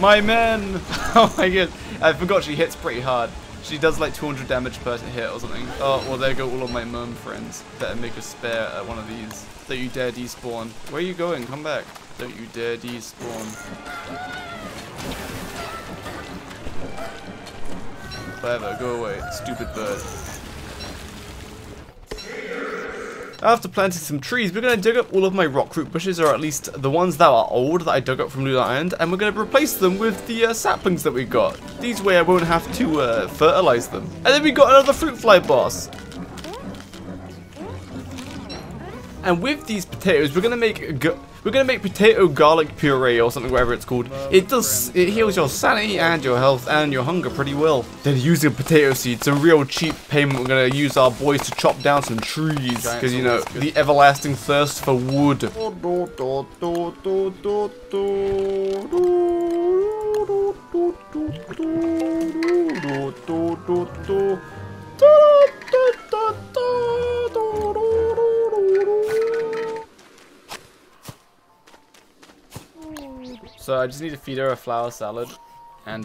My men! Oh my god. I forgot she hits pretty hard. She does like 200 damage per hit or something. Oh, well there go all of my merm friends. Better make a spare at one of these. Don't you dare despawn. Where are you going? Come back. Don't you dare despawn. Whatever, go away, stupid bird. After planting some trees, we're going to dig up all of my rock root bushes, or at least the ones that are old that I dug up from Lunar Island, and we're going to replace them with the saplings that we got. These way I won't have to fertilize them. And then we got another fruit fly boss. And with these potatoes, we're going to make potato garlic puree or something, whatever it's called. It heals your sanity and your health and your hunger pretty well. Then using potato seeds, a real cheap payment, we're gonna use our boys to chop down some trees because you know the everlasting thirst for wood. So I just need to feed her a flower salad and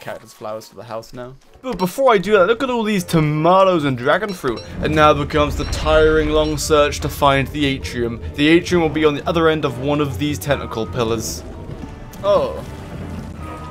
cactus flowers for the house now. But before I do that, look at all these tomatoes and dragon fruit. And now becomes the tiring long search to find the atrium. The atrium will be on the other end of one of these tentacle pillars. Oh.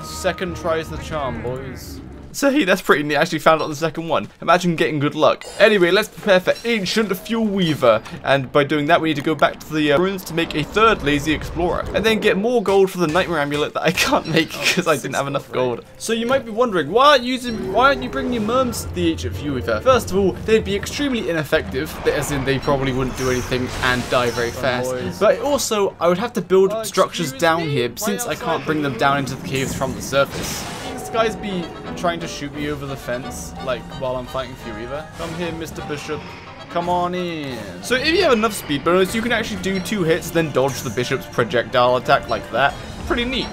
Second tries the charm, boys. So hey, that's pretty neat. I actually found out the second one. Imagine getting good luck. Anyway, let's prepare for Ancient Fuelweaver. And by doing that, we need to go back to the ruins to make a third Lazy Explorer. And then get more gold for the Nightmare Amulet that I can't make because I didn't have enough gold. So you might be wondering, why aren't you bringing your merms to the Ancient Fuelweaver? First of all, they'd be extremely ineffective, as in they probably wouldn't do anything and die very fast. But also, I would have to build structures down here since I can't bring them down into the caves from the surface. Guys be trying to shoot me over the fence like while I'm fighting Fuelweaver. Come here, Mr. Bishop. Come on in. So if you have enough speed bonus, you can actually do 2 hits, then dodge the bishop's projectile attack like that. Pretty neat. Is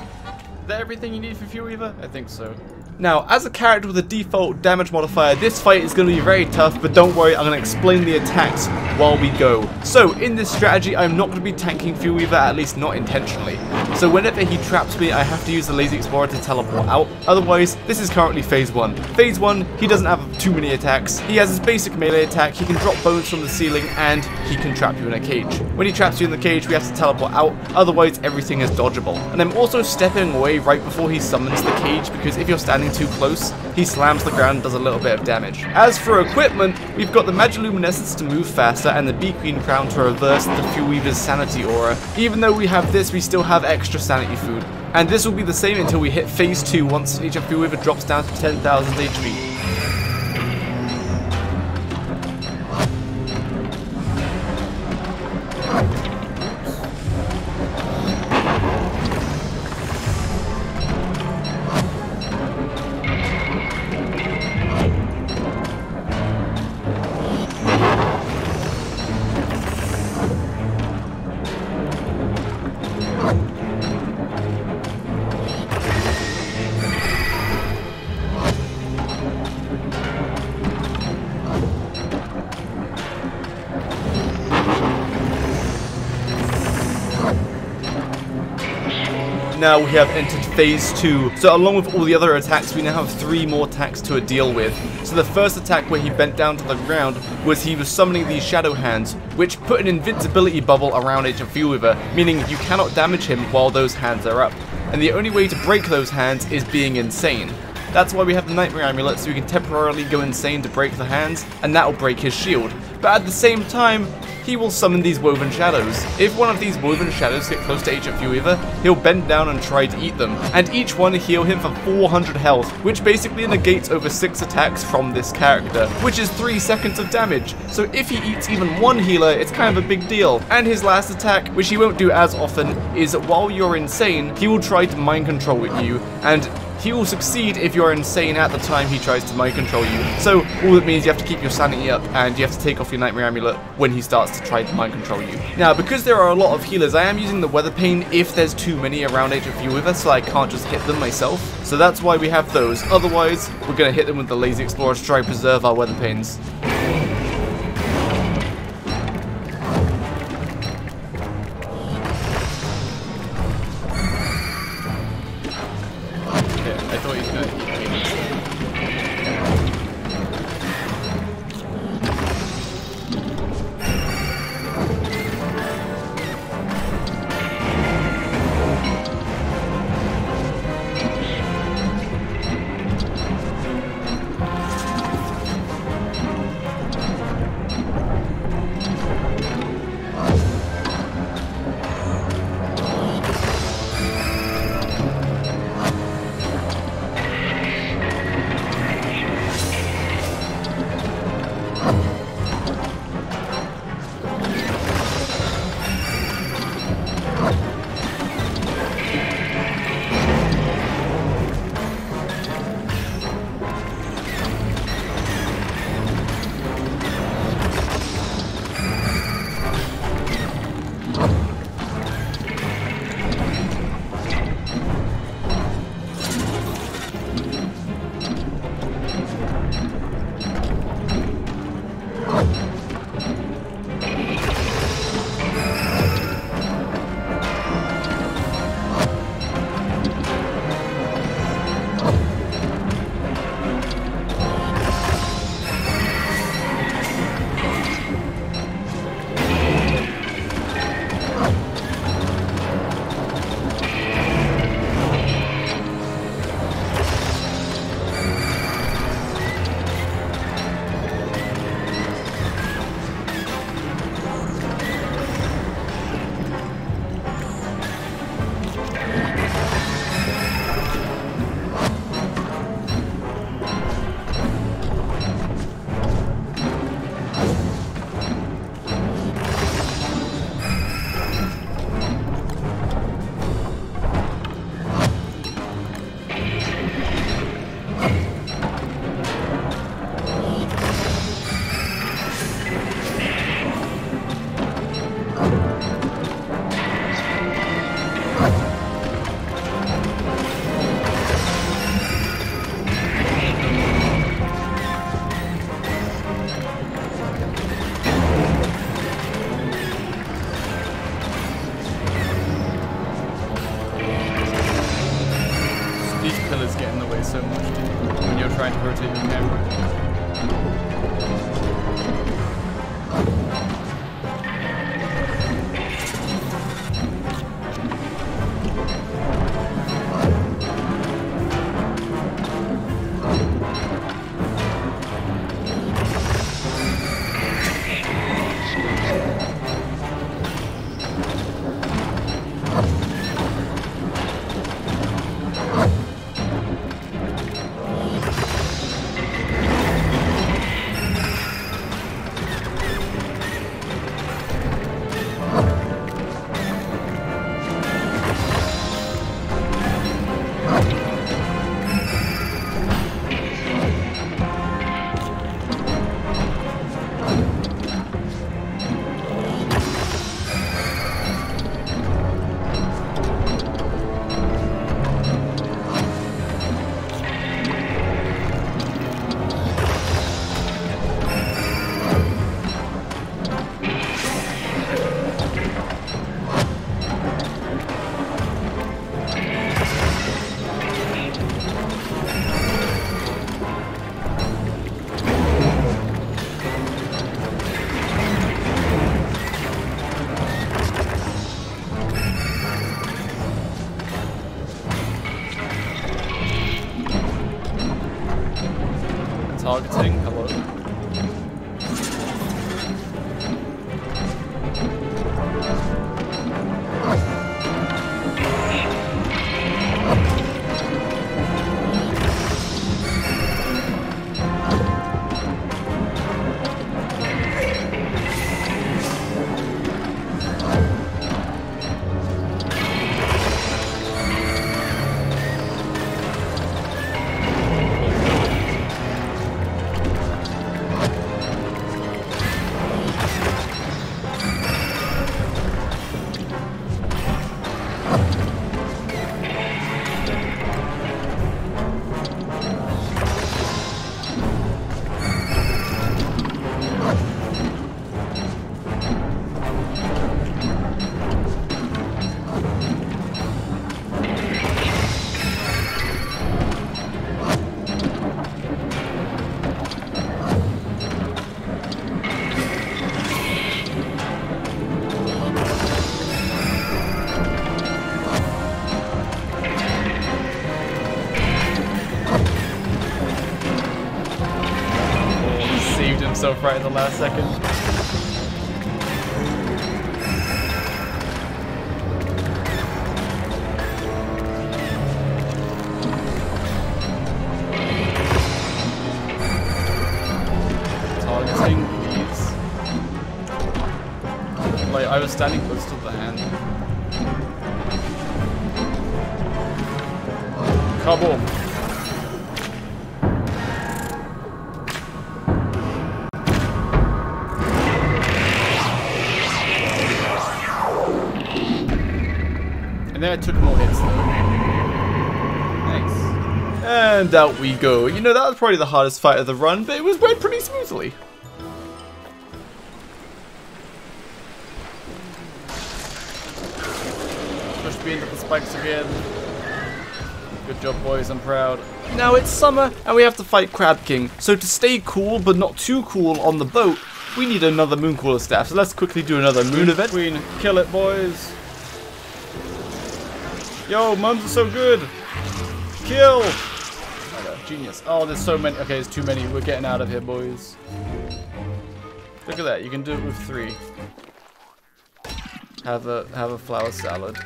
that everything you need for Fuelweaver? I think so. Now, as a character with a default damage modifier, this fight is going to be very tough, but don't worry, I'm going to explain the attacks while we go. So, in this strategy, I'm not going to be tanking Fuelweaver, at least not intentionally. So whenever he traps me, I have to use the Lazy Explorer to teleport out. Otherwise, this is currently Phase 1. Phase 1, he doesn't have too many attacks. He has his basic melee attack, he can drop bones from the ceiling, and he can trap you in a cage. When he traps you in the cage, we have to teleport out, otherwise everything is dodgeable. And I'm also stepping away right before he summons the cage, because if you're standing too close, he slams the ground and does a little bit of damage. As for equipment, we've got the Magiluminescence to move faster, and the Bee Queen crown to reverse the Fuelweaver's sanity aura. Even though we have this, we still have extra sanity food. And this will be the same until we hit Phase 2 once HP Fuelweaver drops down to 10,000 HP. now we have entered phase 2. So along with all the other attacks, we now have 3 more attacks to deal with. So the first attack, where he bent down to the ground, was he was summoning these Shadow Hands, which put an invincibility bubble around Ancient Fuelweaver, meaning you cannot damage him while those hands are up. And the only way to break those hands is being insane. That's why we have the Nightmare Amulet, so we can temporarily go insane to break the hands, and that'll break his shield. But at the same time, he will summon these Woven Shadows. If one of these Woven Shadows get close to Ancient Fuelweaver, he'll bend down and try to eat them, and each one heal him for 400 health, which basically negates over 6 attacks from this character, which is 3 seconds of damage. So if he eats even one healer, it's kind of a big deal. And his last attack, which he won't do as often, is while you're insane, he will try to mind control with you, and he will succeed if you're insane at the time he tries to mind control you. So all that means you have to keep your sanity up, and you have to take off your Nightmare Amulet when he starts to try to mind control you. Now, because there are a lot of healers, I am using the Weather Pane if there's too many around Ancient Fuelweaver, so I can't just hit them myself. So that's why we have those. Otherwise, we're going to hit them with the Lazy Explorers to try and preserve our Weather Panes. targeting. Hello. So right in the last second. Targeting these. Like, I was standing close to the hand. Kaboom. I took more hits though. Nice. And out we go. You know, that was probably the hardest fight of the run, but it was went pretty smoothly. Push B into the spikes again. Good job, boys. I'm proud. Now it's summer, and we have to fight Crab King. So to stay cool, but not too cool on the boat, we need another Mooncrawler staff. So let's quickly do another moon event. Queen, kill it, boys. Yo, mums are so good! Kill! Oh, genius. Oh, there's so many. Okay, there's too many. We're getting out of here, boys. Look at that. You can do it with three. Have a flower salad.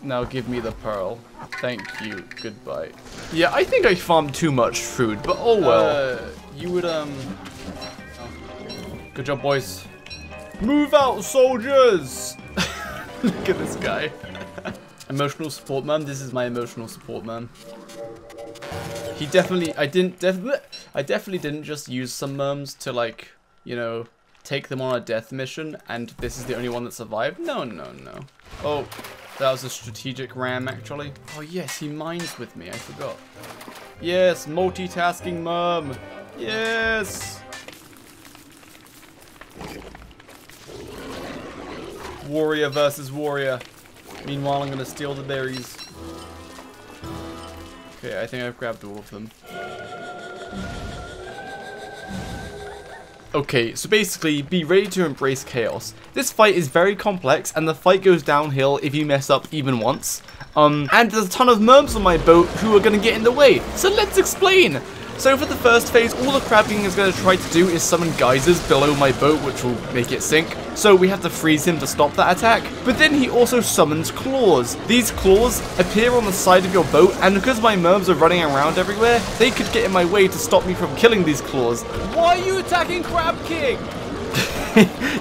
Now give me the pearl. Thank you. Goodbye. Yeah, I think I farmed too much food, but oh well. You would, oh. Good job, boys. Move out, soldiers! Look at this guy. Emotional support man. This is my emotional support man. He definitely, I definitely didn't just use some merms to, like, you know, take them on a death mission and this is the only one that survived. No, no, no. Oh, that was a strategic ram actually. Oh yes, he mines with me. I forgot. Yes, multitasking merm. Yes. Warrior versus warrior. Meanwhile, I'm gonna steal the berries. Okay, I think I've grabbed all of them. Okay, so basically, be ready to embrace chaos. This fight is very complex, and the fight goes downhill if you mess up even once. And there's a ton of merms on my boat who are gonna get in the way, so let's explain! So for the first phase, all the Crab King is going to try to do is summon geysers below my boat, which will make it sink. So we have to freeze him to stop that attack. But then he also summons claws. These claws appear on the side of your boat, and because my merms are running around everywhere, they could get in my way to stop me from killing these claws. Why are you attacking Crab King?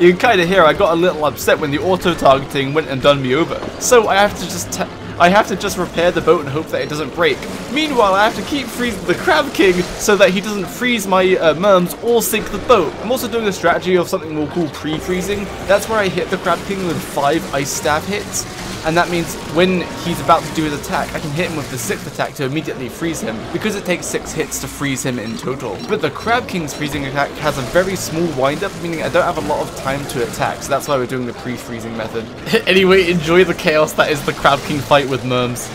You can kind of hear I got a little upset when the auto-targeting went and done me over. So I have to just... I have to just repair the boat and hope that it doesn't break. Meanwhile, I have to keep freezing the Crab King so that he doesn't freeze my merms or sink the boat. I'm also doing a strategy of something we'll call pre-freezing. That's where I hit the Crab King with 5 ice stab hits. And that means when he's about to do his attack, I can hit him with the 6th attack to immediately freeze him, because it takes 6 hits to freeze him in total. But the Crab King's freezing attack has a very small wind-up, meaning I don't have a lot of time to attack, so that's why we're doing the pre-freezing method. Anyway, enjoy the chaos that is the Crab King fight with merms.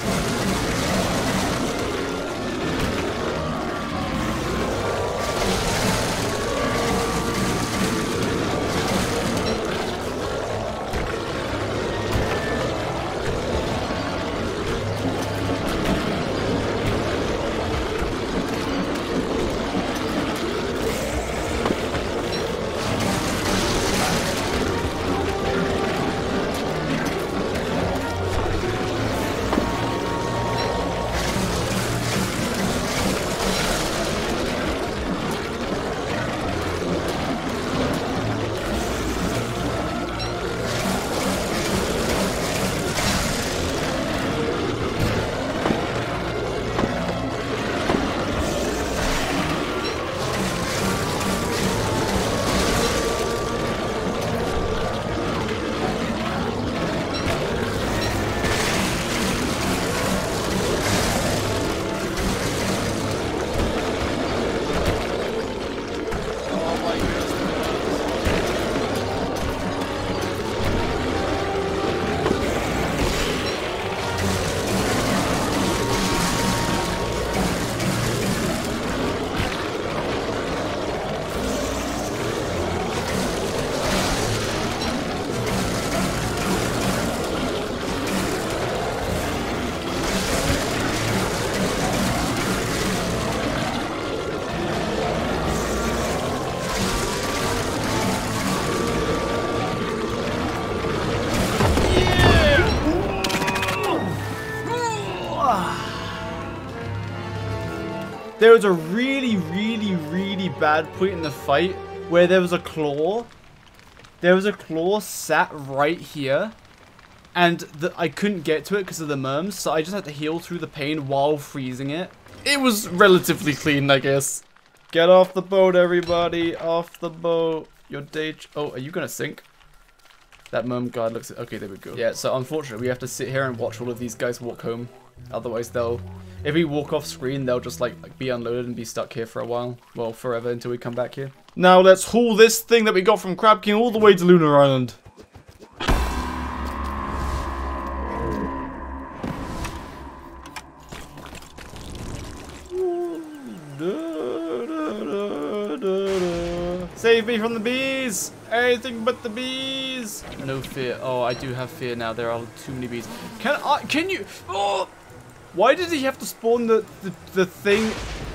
There was a really bad point in the fight where there was a claw. There was a claw sat right here, and I couldn't get to it because of the merms, so I just had to heal through the pain while freezing it. It was relatively clean, I guess. Get off the boat, everybody! Off the boat! Your date. Oh, are you gonna sink? That merm guard looks. Okay, there we go. Yeah. So unfortunately, we have to sit here and watch all of these guys walk home. Otherwise, they'll. If we walk off screen, they'll just like be unloaded and be stuck here for a while. Well, forever until we come back here. Now let's haul this thing that we got from Crab King all the way to Lunar Island. Save me from the bees! Anything but the bees! No fear. Oh, I do have fear now. There are too many bees. Can you? Oh! Why did he have to spawn the thing,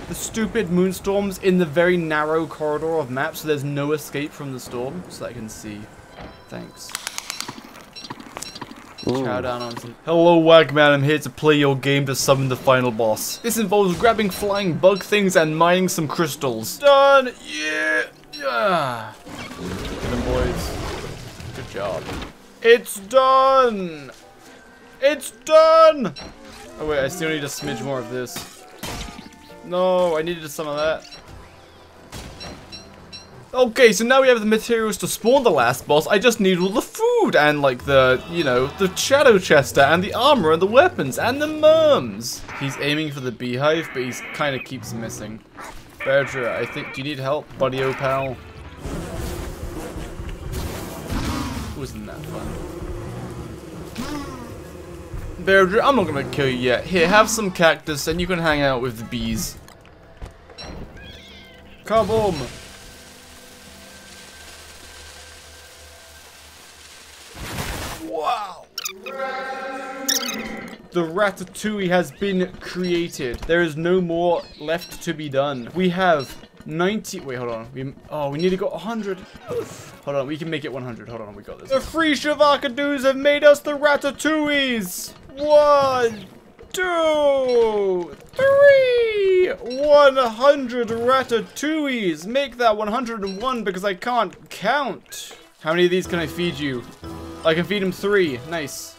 the stupid moonstorms in the very narrow corridor of map so there's no escape from the storm? So that I can see. Thanks. Chow down on some. Hello, Wagman. I'm here to play your game to summon the final boss. This involves grabbing flying bug things and mining some crystals. Done! Yeah! Yeah. Get him, boys. Good job. It's done! It's done! Oh wait, I still need a smidge more of this. No, I needed some of that. Okay, so now we have the materials to spawn the last boss. I just need all the food and like the, you know, the Shadow Chester and the armor and the weapons and the merms. He's aiming for the beehive, but he kind of keeps missing. Beardra, I think, do you need help, buddy o pal? Wasn't that fun? Beardra, I'm not gonna kill you yet. Here, have some cactus and you can hang out with the bees. Kaboom! Wow! The ratatouille has been created. There is no more left to be done. We have 90. Wait, hold on. We need to go 100. Hold on, we can make it 100. Hold on, we got this. The free Shavakadoos have made us the ratatouilles. 1, 2, 3. 100 ratatouilles. Make that 101 because I can't count. How many of these can I feed you? I can feed him 3. Nice.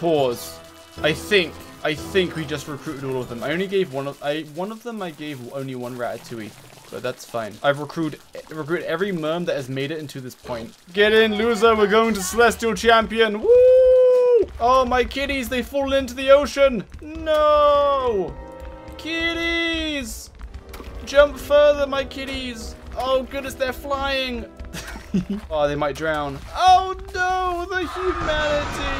Pause. I think we just recruited all of them. I only gave one ratatouille, but that's fine. I've recruited every merm that has made it into this point. Get in, loser! We're going to Celestial Champion! Woo! Oh, my kitties! They've fallen into the ocean! No! Kitties! Jump further, my kitties! Oh, goodness, they're flying! Oh, they might drown. Oh, no! The humanity!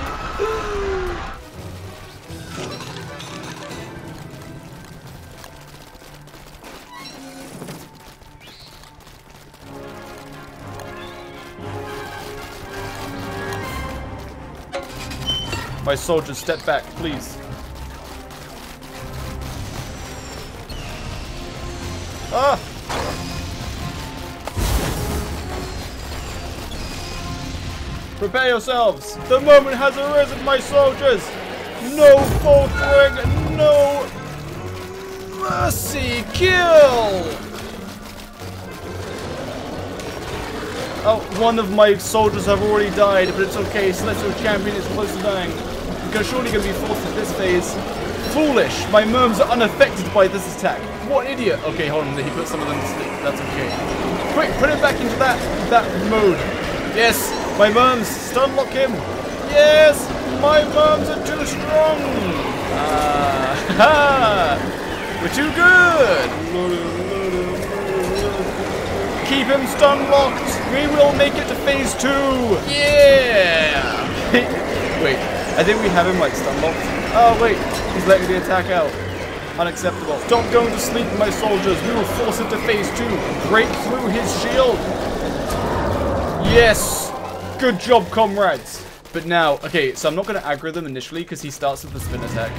My soldiers, step back, please. Ah! Prepare yourselves. The moment has arisen, my soldiers. No faltering, no mercy. Kill! Oh, one of my soldiers have already died, but it's okay. Celestial Champion is close to dying. Because surely going to be forced at this phase. Foolish! My merms are unaffected by this attack. What idiot! Okay, hold on. He put some of them to sleep. That's okay. Quick, put him back into that mode. Yes, my merms. Stun lock him. Yes, my merms are too strong. We're too good. Keep him stun locked. We will make it to phase 2. Yeah. Wait. I think we have him like stun locked. Oh wait, he's letting the attack out. Unacceptable. Stop going to sleep, my soldiers. We will force him to phase 2. Break through his shield. Yes. Good job, comrades. But now, okay, so I'm not going to aggro them initially because he starts with the spin attack.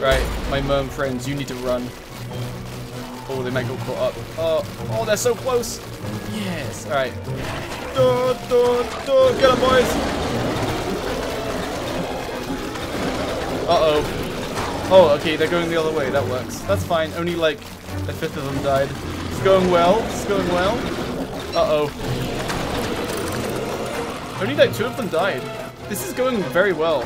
Right, my merm friends, you need to run. Oh, they might go caught up. Oh, they're so close. Yes. All right. Get him, boys. Uh-oh. Oh, okay, they're going the other way. That works. That's fine. Only, like, a fifth of them died. It's going well. It's going well. Uh-oh. Only, like, two of them died. This is going very well.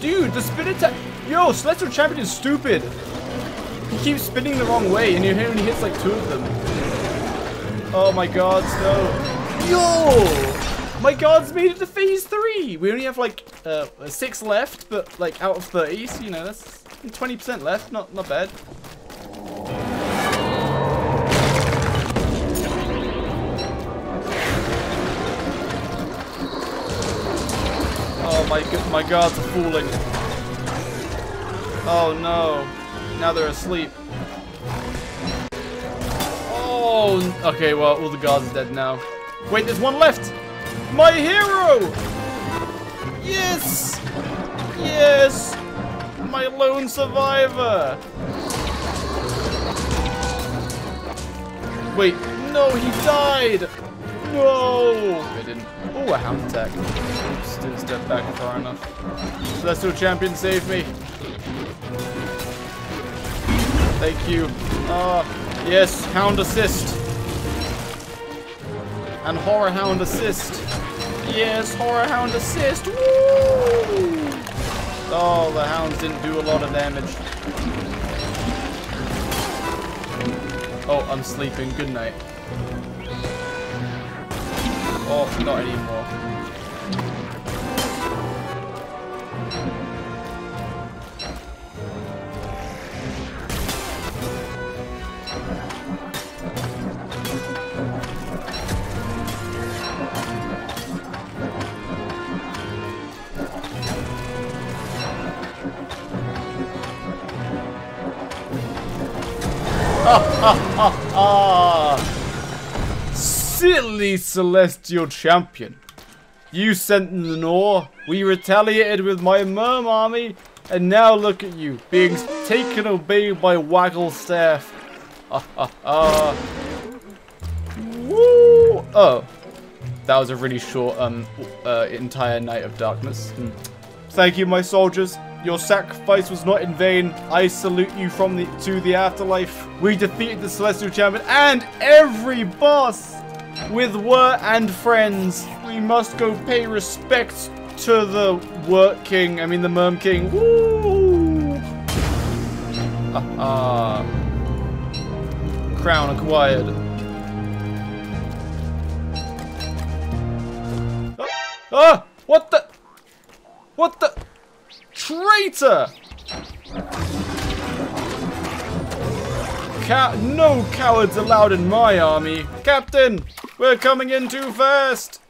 Dude, the spin attack... Yo, Celestial Champion is stupid. He keeps spinning the wrong way, and he only hits, like, two of them. Oh, my God, no. Yo! My God's made it to Phase 3! We only have, like, 6 left, but, like, out of 30, so, you know, that's 20% left. Not bad. Oh, my Gods are falling. Oh, no. Now they're asleep. Oh, okay, well, all the guards are dead now. Wait, there's one left! My hero! Yes! Yes! My lone survivor! Wait, no, he died! No! I didn't. Oh, a hound attack. Just didn't step back far enough. Celestial Champion, save me! Thank you. Yes, hound assist. And horror hound assist. Yes, horror hound assist. Woo! Oh, the hounds didn't do a lot of damage. Oh, I'm sleeping. Good night. Oh, not anymore. Silly Celestial Champion. You sent an awe, we retaliated with my Merm Army, and now look at you, being taken away by Wagglestaff. Woo! Oh. That was a really short entire night of darkness. Thank you, my soldiers. Your sacrifice was not in vain. I salute you to the afterlife. We defeated the Celestial Champion and every boss with Wurt and friends. We must go pay respects to the Wurt King. I mean the Merm King. Woo! Crown acquired. Ah! What the? What the? Traitor! No cowards allowed in my army. Captain, we're coming in too fast.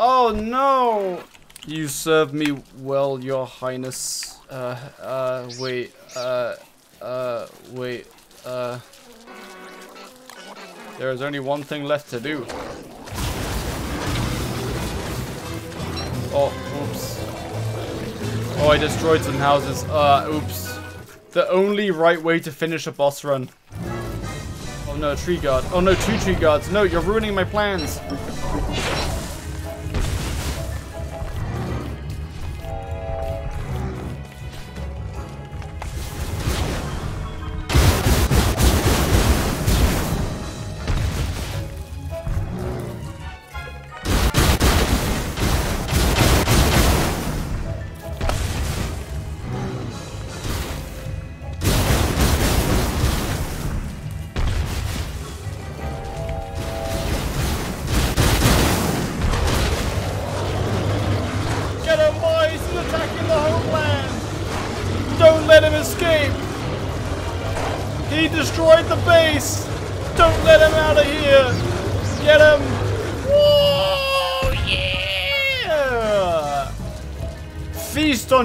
Oh no! You served me well, Your Highness. Wait. There is only one thing left to do. Oh, oops. Oh, I destroyed some houses. Oops. The only right way to finish a boss run. Oh no, a tree guard. Oh no, two tree guards. No, you're ruining my plans.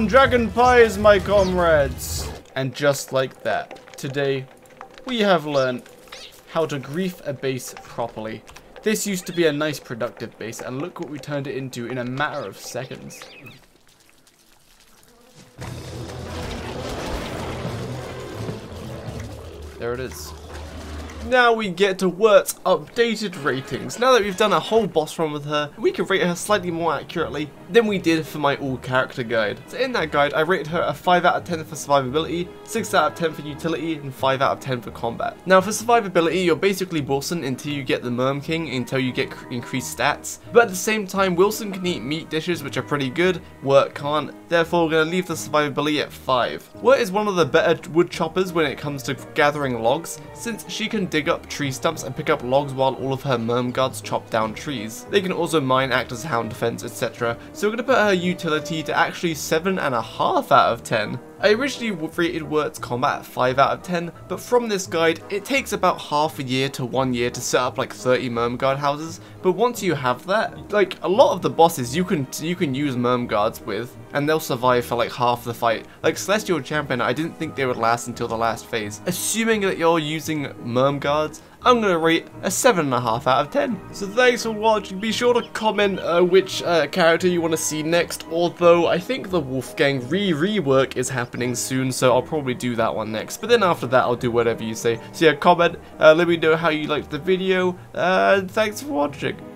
Dragon pies, my comrades! And just like that, today we have learned how to grief a base properly. This used to be a nice productive base, and look what we turned it into in a matter of seconds. There it is. now we get to Wurt's updated ratings. Now that we've done a whole boss run with her, we can rate her slightly more accurately than we did for my all character guide. So in that guide, I rated her a 5 out of 10 for survivability, 6 out of 10 for utility, and 5 out of 10 for combat. Now for survivability, you're basically Wilson until you get the Merm King, until you get increased stats. But at the same time, Wilson can eat meat dishes, which are pretty good. Wurt can't. Therefore, we're going to leave the survivability at 5. Wurt is one of the better wood choppers when it comes to gathering logs, since she can dig up tree stumps and pick up logs while all of her Merm guards chop down trees. They can also mine, act as hound defense, etc. So we're going to put her utility to actually 7.5 out of 10. I originally rated Wurt's combat at 5 out of 10, but from this guide, it takes about half a year to 1 year to set up like 30 Merm Guard houses, but once you have that, like a lot of the bosses you can use Merm Guards with, and they'll survive for like half the fight. Like Celestial Champion, I didn't think they would last until the last phase. Assuming that you're using Merm Guards, I'm going to rate a 7.5 out of 10. So thanks for watching. Be sure to comment which character you want to see next, although I think the Wolfgang rework is happening soon, so I'll probably do that one next. But then after that, I'll do whatever you say. So yeah, comment, let me know how you liked the video, and thanks for watching.